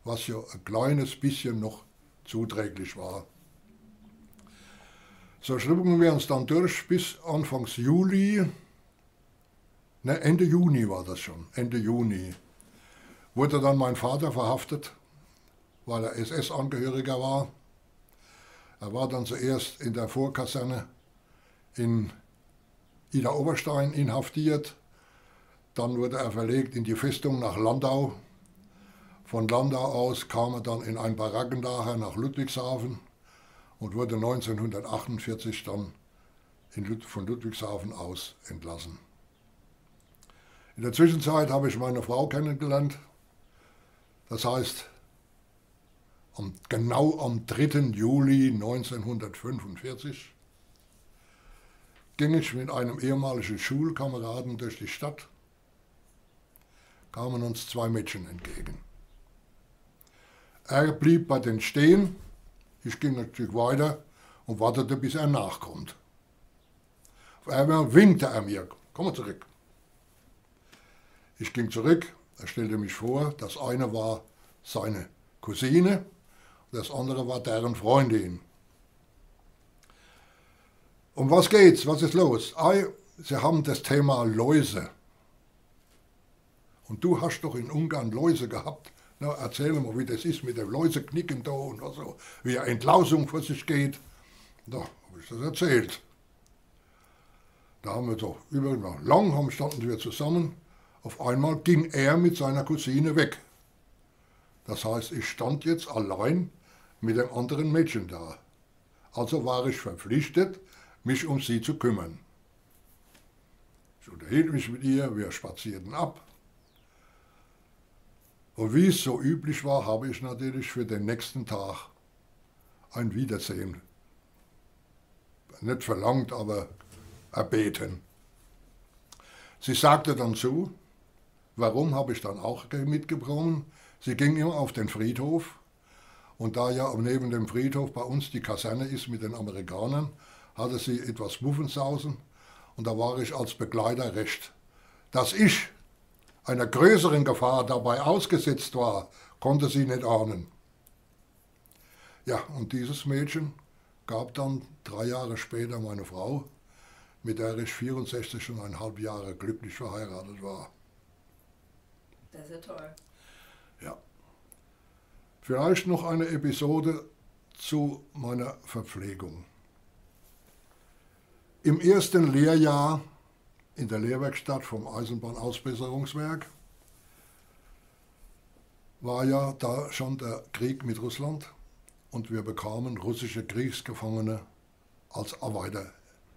was ja ein kleines bisschen noch zuträglich war. So schrieben wir uns dann durch bis Anfangs Juli, ne, Ende Juni war das schon, Ende Juni, wurde dann mein Vater verhaftet, weil er SS-Angehöriger war. Er war dann zuerst in der Vorkaserne in Ida-Oberstein inhaftiert. Dann wurde er verlegt in die Festung nach Landau. Von Landau aus kam er dann in ein Barackenlager nach Ludwigshafen und wurde 1948 dann von Ludwigshafen aus entlassen. In der Zwischenzeit habe ich meine Frau kennengelernt. Das heißt, genau am 3. Juli 1945 ging ich mit einem ehemaligen Schulkameraden durch die Stadt. Kamen uns 2 Mädchen entgegen. Er blieb bei denen stehen, ich ging ein Stück weiter und wartete, bis er nachkommt. Auf einmal winkte er mir, komm mal zurück. Ich ging zurück, er stellte mich vor, das eine war seine Cousine, das andere war deren Freundin. Um was geht's, was ist los? Sie haben das Thema Läuse. Und du hast doch in Ungarn Läuse gehabt. Na, erzähl mal, wie das ist mit dem Läuseknicken da und so, wie eine Entlausung vor sich geht. Da habe ich das erzählt. Da haben wir doch lang standen wir zusammen. Auf einmal ging er mit seiner Cousine weg. Das heißt, ich stand jetzt allein mit dem anderen Mädchen da. Also war ich verpflichtet, mich um sie zu kümmern. Ich unterhielt mich mit ihr, wir spazierten ab. Und wie es so üblich war, habe ich natürlich für den nächsten Tag ein Wiedersehen. Nicht verlangt, aber erbeten. Sie sagte dann zu, warum habe ich dann auch mitgebracht. Sie ging immer auf den Friedhof. Und da ja neben dem Friedhof bei uns die Kaserne ist mit den Amerikanern, hatte sie etwas Muffensausen. Und da war ich als Begleiter recht, dass ich einer größeren Gefahr dabei ausgesetzt war, konnte sie nicht ahnen. Ja, und dieses Mädchen gab dann 3 Jahre später meine Frau, mit der ich 64,5 Jahre glücklich verheiratet war. Das ist ja toll. Ja. Vielleicht noch eine Episode zu meiner Verpflegung. Im ersten Lehrjahr in der Lehrwerkstatt vom Eisenbahnausbesserungswerk war ja da schon der Krieg mit Russland und wir bekamen russische Kriegsgefangene als Arbeiter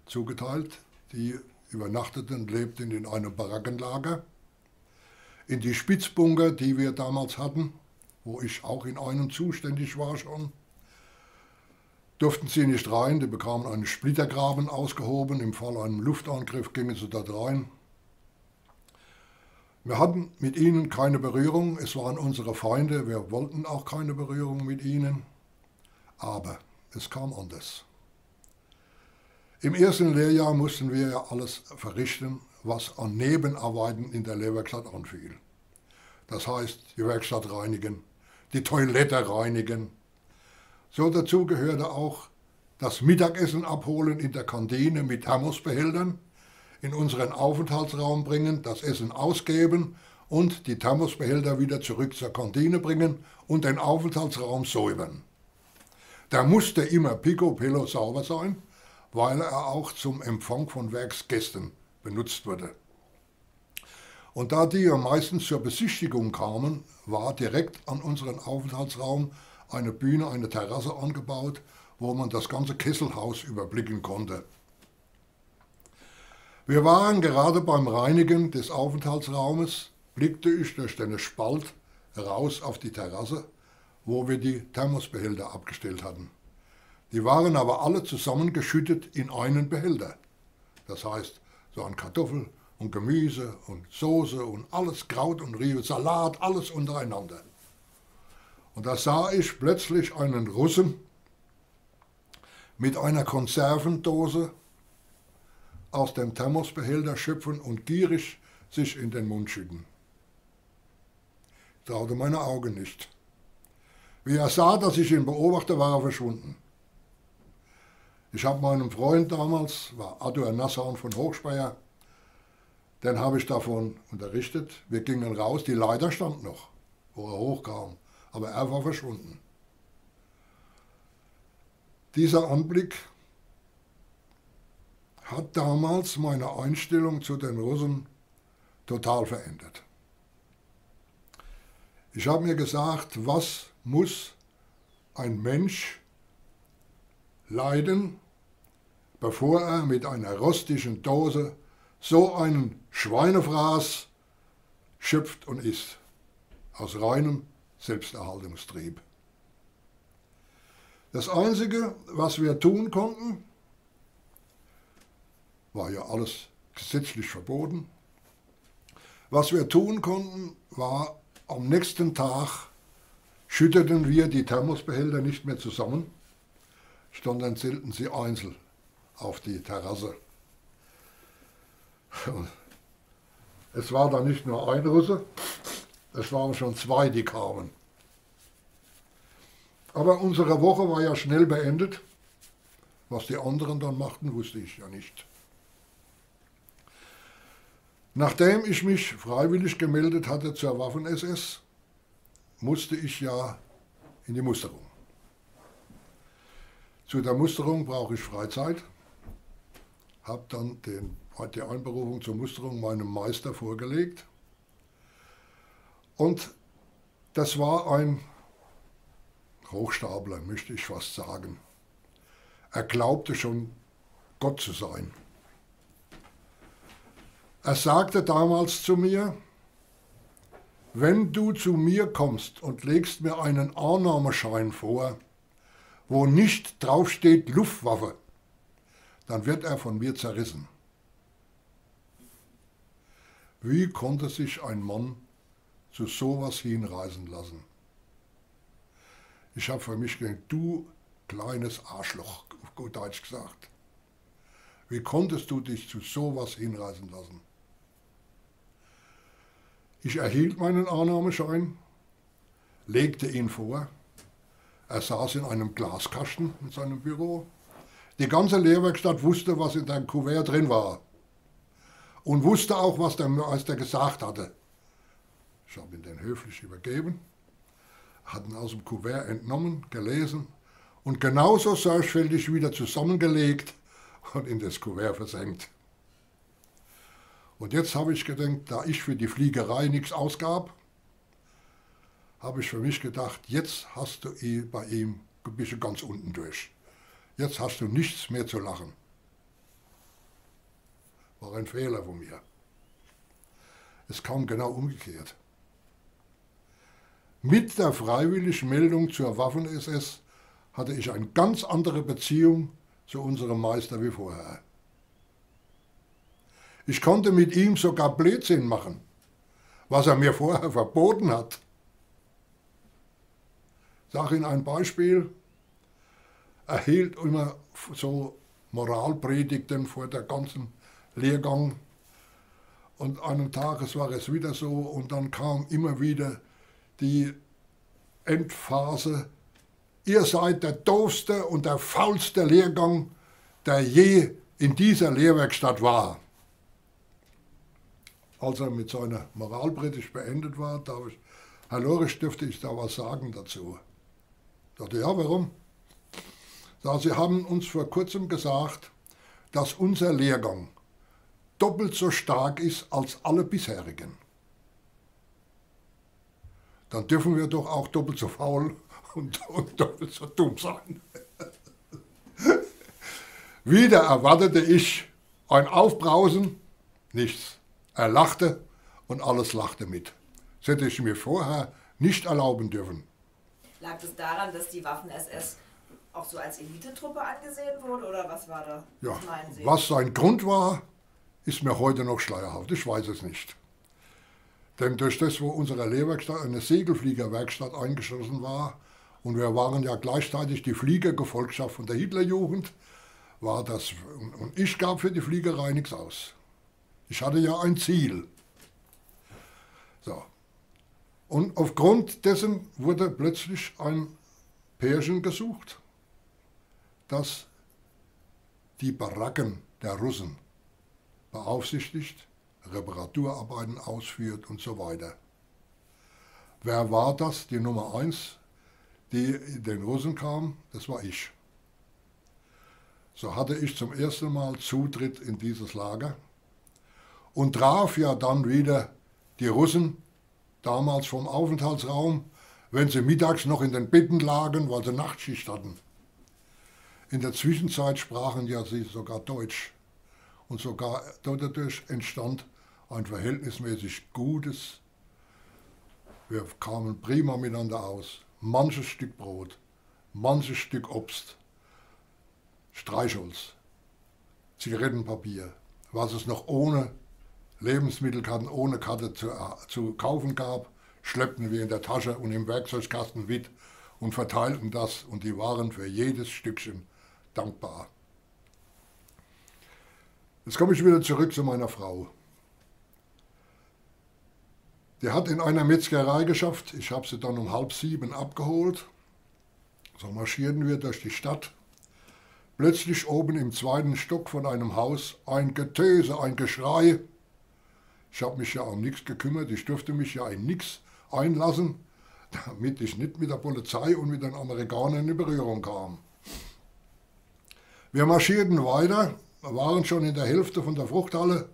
zugeteilt. Die übernachteten, lebten in einem Barackenlager. In die Spitzbunker, die wir damals hatten, wo ich auch in einem zuständig war schon, durften sie nicht rein. Die bekamen einen Splittergraben ausgehoben. Im Fall einem Luftangriff gingen sie dort rein. Wir hatten mit ihnen keine Berührung. Es waren unsere Feinde. Wir wollten auch keine Berührung mit ihnen. Aber es kam anders. Im ersten Lehrjahr mussten wir ja alles verrichten, was an Nebenarbeiten in der Lehrwerkstatt anfiel. Das heißt, die Werkstatt reinigen, die Toilette reinigen. So dazu gehörte auch das Mittagessen abholen in der Kantine mit Thermosbehältern, in unseren Aufenthaltsraum bringen, das Essen ausgeben und die Thermosbehälter wieder zurück zur Kantine bringen und den Aufenthaltsraum säubern. Da musste immer picobello sauber sein, weil er auch zum Empfang von Werksgästen benutzt wurde. Und da die ja meistens zur Besichtigung kamen, war direkt an unseren Aufenthaltsraum eine Bühne, eine Terrasse angebaut, wo man das ganze Kesselhaus überblicken konnte. Wir waren gerade beim Reinigen des Aufenthaltsraumes, blickte ich durch den Spalt raus auf die Terrasse, wo wir die Thermosbehälter abgestellt hatten. Die waren aber alle zusammengeschüttet in einen Behälter. Das heißt, so an Kartoffeln und Gemüse und Soße und alles Kraut und Rübe, Salat, alles untereinander. Und da sah ich plötzlich einen Russen mit einer Konservendose aus dem Thermosbehälter schöpfen und gierig sich in den Mund schütten. Ich traute meine Augen nicht. Wie er sah, dass ich ihn beobachte, war er verschwunden. Ich habe meinem Freund damals, war Arthur Nasshorn von Hochspeyer, den habe ich davon unterrichtet. Wir gingen raus, die Leiter stand noch, wo er hochkam, aber er war verschwunden. Dieser Anblick hat damals meine Einstellung zu den Russen total verändert. Ich habe mir gesagt, was muss ein Mensch leiden, bevor er mit einer rostigen Dose so einen Schweinefraß schöpft und isst, aus reinem Selbsterhaltungstrieb. Das Einzige, was wir tun konnten, war ja alles gesetzlich verboten, was wir tun konnten, war am nächsten Tag schütteten wir die Thermosbehälter nicht mehr zusammen, sondern stellten sie einzeln auf die Terrasse. Und es war da nicht nur ein Russe, es waren schon zwei, die kamen. Aber unsere Woche war ja schnell beendet. Was die anderen dann machten, wusste ich ja nicht. Nachdem ich mich freiwillig gemeldet hatte zur Waffen-SS, musste ich ja in die Musterung. Zu der Musterung brauche ich Freizeit, habe dann die Einberufung zur Musterung meinem Meister vorgelegt und das war ein Hochstapler, möchte ich fast sagen. Er glaubte schon, Gott zu sein. Er sagte damals zu mir, wenn du zu mir kommst und legst mir einen Annahmeschein vor, wo nicht draufsteht Luftwaffe, dann wird er von mir zerrissen. Wie konnte sich ein Mann zu sowas hinreißen lassen? Ich habe für mich gedacht, du kleines Arschloch, auf gut Deutsch gesagt. Wie konntest du dich zu sowas hinreißen lassen? Ich erhielt meinen Annahmeschein, legte ihn vor. Er saß in einem Glaskasten in seinem Büro. Die ganze Lehrwerkstatt wusste, was in dem Kuvert drin war. Und wusste auch, was der Meister gesagt hatte. Ich habe ihn dann höflich übergeben, hat ihn aus dem Kuvert entnommen, gelesen und genauso sorgfältig wieder zusammengelegt und in das Kuvert versenkt. Und jetzt habe ich gedacht, da ich für die Fliegerei nichts ausgab, habe ich für mich gedacht, jetzt hast du bei ihm ein bisschen ganz unten durch. Jetzt hast du nichts mehr zu lachen. War ein Fehler von mir. Es kam genau umgekehrt. Mit der freiwilligen Meldung zur Waffen-SS hatte ich eine ganz andere Beziehung zu unserem Meister wie vorher. Ich konnte mit ihm sogar Blödsinn machen, was er mir vorher verboten hat. Ich sage Ihnen ein Beispiel. Er hielt immer so Moralpredigten vor der ganzen Lehrgang. Und eines Tages war es wieder so und dann kam immer wieder die Endphase, ihr seid der doofste und der faulste Lehrgang, der je in dieser Lehrwerkstatt war. Als er mit seiner Moralpredigt beendet war, darf ich, Herr Lorisch, dürfte ich da was sagen dazu? Ich dachte, ja, warum? Da Sie haben uns vor kurzem gesagt, dass unser Lehrgang doppelt so stark ist als alle bisherigen. Dann dürfen wir doch auch doppelt so faul und doppelt so dumm sein. Wieder erwartete ich ein Aufbrausen, nichts. Er lachte und alles lachte mit. Das hätte ich mir vorher nicht erlauben dürfen. Lag es daran, dass die Waffen-SS auch so als Elitetruppe angesehen wurde, oder was war da? Ja, was sein Grund war, ist mir heute noch schleierhaft, ich weiß es nicht. Denn durch das, wo unsere Lehrwerkstatt eine Segelfliegerwerkstatt eingeschlossen war, und wir waren ja gleichzeitig die Fliegergefolgschaft von der Hitlerjugend, war das, und ich gab für die Fliegerei nichts aus. Ich hatte ja ein Ziel. So. Und aufgrund dessen wurde plötzlich ein Pärchen gesucht, das die Baracken der Russen beaufsichtigt, Reparaturarbeiten ausführt und so weiter. Wer war das, die Nummer 1, die den Russen kam? Das war ich. So hatte ich zum ersten Mal Zutritt in dieses Lager und traf ja dann wieder die Russen, damals vom Aufenthaltsraum, wenn sie mittags noch in den Betten lagen, weil sie Nachtschicht hatten. In der Zwischenzeit sprachen ja sie sogar Deutsch. Und sogar dadurch entstand ein verhältnismäßig gutes, wir kamen prima miteinander aus, manches Stück Brot, manches Stück Obst, Streichholz, Zigarettenpapier, was es noch ohne Lebensmittelkarten, ohne Karte zu kaufen gab, schleppten wir in der Tasche und im Werkzeugkasten mit und verteilten das und die waren für jedes Stückchen dankbar. Jetzt komme ich wieder zurück zu meiner Frau. Die hat in einer Metzgerei geschafft. Ich habe sie dann um 6:30 abgeholt. So marschierten wir durch die Stadt. Plötzlich oben im 2. Stock von einem Haus ein Getöse, ein Geschrei. Ich habe mich ja um nichts gekümmert. Ich durfte mich ja in nichts einlassen, damit ich nicht mit der Polizei und mit den Amerikanern in Berührung kam. Wir marschierten weiter. Wir waren schon in der Hälfte von der Fruchthalle,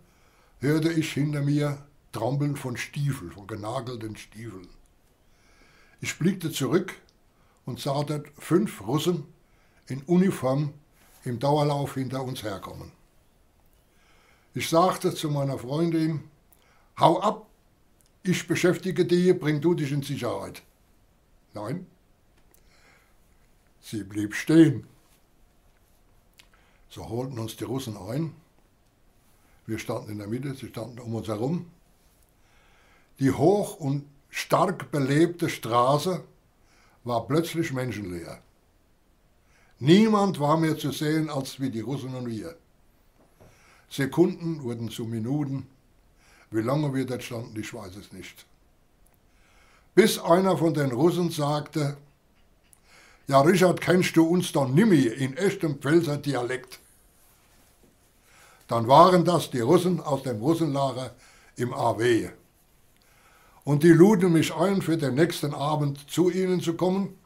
hörte ich hinter mir Trampeln von Stiefeln, von genagelten Stiefeln. Ich blickte zurück und sah dort 5 Russen in Uniform im Dauerlauf hinter uns herkommen. Ich sagte zu meiner Freundin, hau ab, ich beschäftige dich, bring du dich in Sicherheit. Nein, sie blieb stehen. So holten uns die Russen ein. Wir standen in der Mitte, sie standen um uns herum. Die hoch und stark belebte Straße war plötzlich menschenleer. Niemand war mehr zu sehen als wie die Russen und wir. Sekunden wurden zu Minuten. Wie lange wir dort standen, ich weiß es nicht. Bis einer von den Russen sagte, ja, Richard, kennst du uns doch nimmi in echtem Pfälzer Dialekt? Dann waren das die Russen aus dem Russenlager im AW. Und die luden mich ein, für den nächsten Abend zu ihnen zu kommen.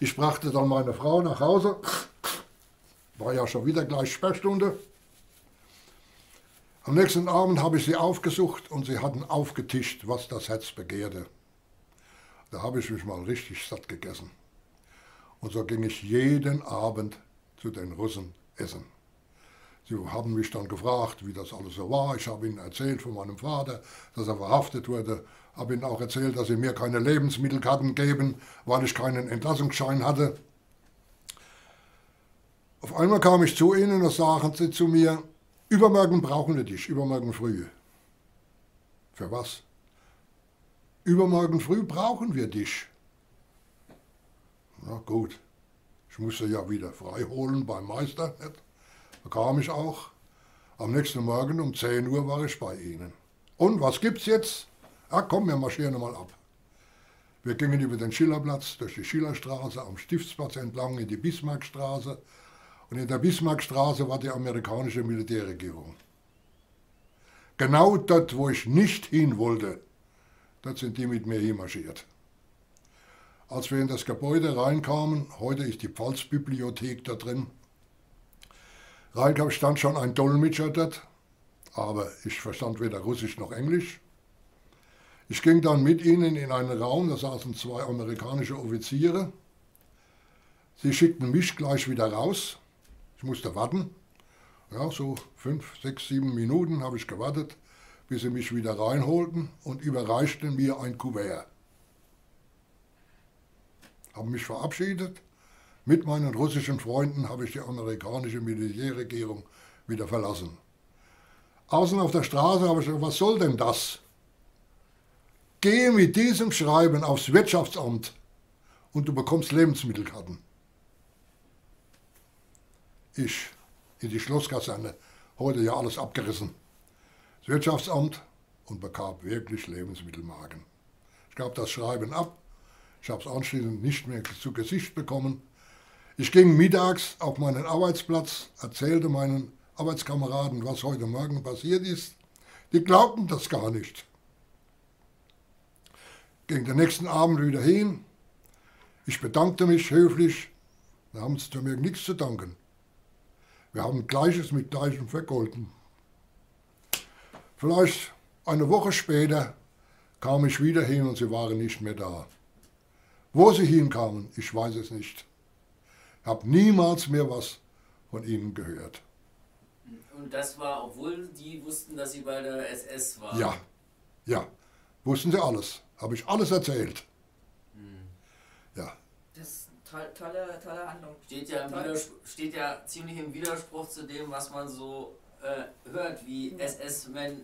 Ich brachte dann meine Frau nach Hause, war ja schon wieder gleich Sperrstunde. Am nächsten Abend habe ich sie aufgesucht und sie hatten aufgetischt, was das Herz begehrte. Da habe ich mich mal richtig satt gegessen. Und so ging ich jeden Abend zu den Russen essen. Sie haben mich dann gefragt, wie das alles so war. Ich habe ihnen erzählt von meinem Vater, dass er verhaftet wurde. Ich habe ihnen auch erzählt, dass sie mir keine Lebensmittelkarten geben, weil ich keinen Entlassungsschein hatte. Auf einmal kam ich zu ihnen und sagten sie zu mir, übermorgen brauchen wir dich, übermorgen früh. Für was? Übermorgen früh brauchen wir dich. Na gut, ich musste ja wieder freiholen beim Meister. Bekam ich auch. Am nächsten Morgen um 10 Uhr war ich bei ihnen. Und was gibt's jetzt? Ah, komm, wir marschieren mal ab. Wir gingen über den Schillerplatz, durch die Schillerstraße, am Stiftsplatz entlang in die Bismarckstraße. Und in der Bismarckstraße war die amerikanische Militärregierung. Genau dort, wo ich nicht hin wollte, dort sind die mit mir hinmarschiert. Als wir in das Gebäude reinkamen, heute ist die Pfalzbibliothek da drin, reinkamen stand schon ein Dolmetscher dort, aber ich verstand weder Russisch noch Englisch. Ich ging dann mit ihnen in einen Raum, da saßen zwei amerikanische Offiziere. Sie schickten mich gleich wieder raus. Ich musste warten. Ja, so 5, 6, 7 Minuten habe ich gewartet, bis sie mich wieder reinholten und überreichten mir ein Kuvert. Haben mich verabschiedet. Mit meinen russischen Freunden habe ich die amerikanische Militärregierung wieder verlassen. Außen auf der Straße habe ich gesagt, was soll denn das? Gehe mit diesem Schreiben aufs Wirtschaftsamt und du bekommst Lebensmittelkarten. Ich in die Schlosskaserne, heute ja alles abgerissen. Das Wirtschaftsamt und bekam wirklich Lebensmittelmarken. Ich gab das Schreiben ab, ich habe es anschließend nicht mehr zu Gesicht bekommen. Ich ging mittags auf meinen Arbeitsplatz, erzählte meinen Arbeitskameraden, was heute Morgen passiert ist. Die glaubten das gar nicht. Ging den nächsten Abend wieder hin. Ich bedankte mich höflich. Wir haben zu mir nichts zu danken. Wir haben Gleiches mit Gleichem vergolten. Vielleicht eine Woche später kam ich wieder hin und sie waren nicht mehr da. Wo sie hinkamen, ich weiß es nicht. Ich habe niemals mehr was von ihnen gehört. Und das war, obwohl die wussten, dass sie bei der SS waren? Ja, ja, wussten sie alles. Habe ich alles erzählt. Hm. Ja. Das ist eine tolle Handlung. Steht ja ziemlich im Widerspruch zu dem, was man so hört, wie SS-Männer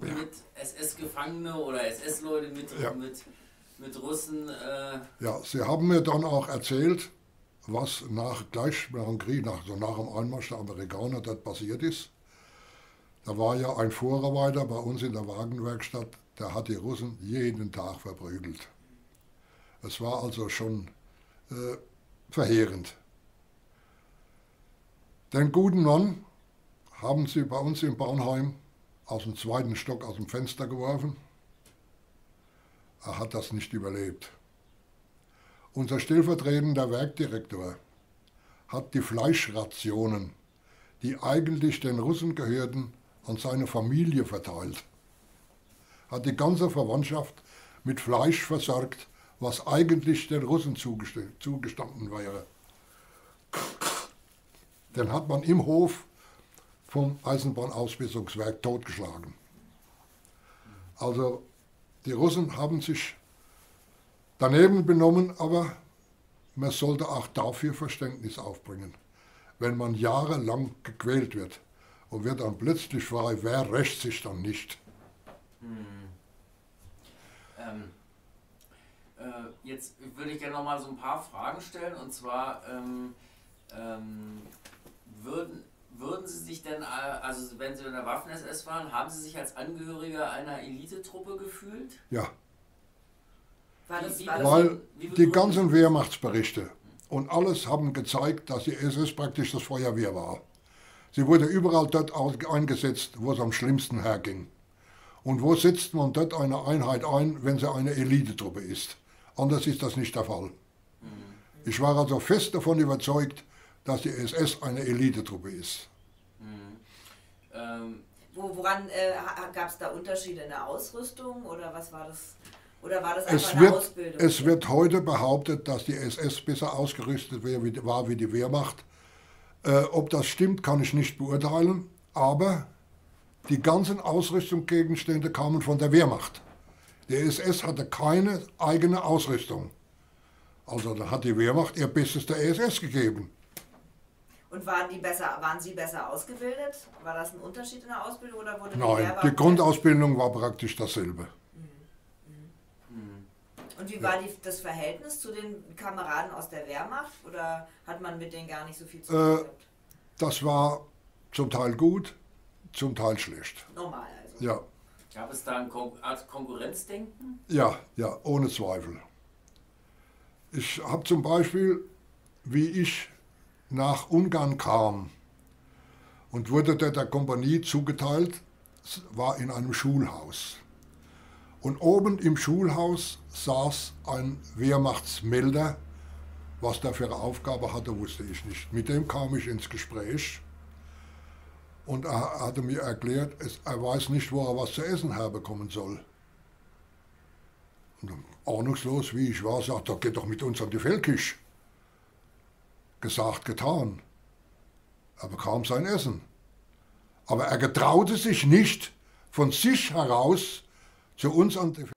mit SS-Gefangene oder SS-Leute mit Russen. Ja, sie haben mir dann auch erzählt, was nach dem Einmarsch der Amerikaner dort passiert ist. Da war ja ein Vorarbeiter bei uns in der Wagenwerkstatt, der hat die Russen jeden Tag verprügelt. Es war also schon verheerend. Den guten Mann haben sie bei uns in Bornheim aus dem 2. Stock aus dem Fenster geworfen. Er hat das nicht überlebt. Unser stellvertretender Werkdirektor hat die Fleischrationen, die eigentlich den Russen gehörten, an seine Familie verteilt. Hat die ganze Verwandtschaft mit Fleisch versorgt, was eigentlich den Russen zugestanden wäre. Den hat man im Hof vom Eisenbahnausbildungswerk totgeschlagen. Also die Russen haben sich daneben benommen, aber man sollte auch dafür Verständnis aufbringen. Wenn man jahrelang gequält wird und wird dann plötzlich frei, wer rächt sich dann nicht? Hm. Jetzt würde ich gerne noch mal so ein paar Fragen stellen, und zwar würden Sie sich denn, also wenn Sie in der Waffen-SS waren, haben Sie sich als Angehöriger einer Elitetruppe gefühlt? Ja. Weil die ganzen Wehrmachtsberichte und alles haben gezeigt, dass die SS praktisch das Feuerwehr war. Sie wurde überall dort eingesetzt, wo es am schlimmsten herging. Und wo setzt man dort eine Einheit ein, wenn sie eine Elitetruppe ist? Anders ist das nicht der Fall. Ich war also fest davon überzeugt, dass die SS eine Elitetruppe ist. Mhm. Woran gab es da Unterschiede in der Ausrüstung oder was war das? Oder war das einfach eine Ausbildung? Es wird heute behauptet, dass die SS besser ausgerüstet war wie die Wehrmacht. Ob das stimmt, kann ich nicht beurteilen, aber die ganzen Ausrüstungsgegenstände kamen von der Wehrmacht. Die SS hatte keine eigene Ausrüstung. Also da hat die Wehrmacht ihr Bestes der SS gegeben. Und waren Sie besser ausgebildet? War das ein Unterschied in der Ausbildung? Oder wurde Nein, die Grundausbildung war praktisch dasselbe. Und wie war das Verhältnis zu den Kameraden aus der Wehrmacht? Oder hat man mit denen gar nicht so viel zu tun gehabt? Das war zum Teil gut, zum Teil schlecht. Normal also? Ja. Gab es da eine Art Konkurrenzdenken? Ja, ja, ohne Zweifel. Ich habe zum Beispiel, wie ich nach Ungarn kam und wurde der Kompanie zugeteilt, war in einem Schulhaus. Und oben im Schulhaus saß ein Wehrmachtsmelder. Was der für eine Aufgabe hatte, wusste ich nicht. Mit dem kam ich ins Gespräch und er hatte mir erklärt, er weiß nicht, wo er was zu essen herbekommen soll. Und ahnungslos, wie ich war, sagte er, geht doch mit uns an die Feldküche. Gesagt, getan. Er bekam sein Essen. Aber er getraute sich nicht, von sich heraus zu uns an die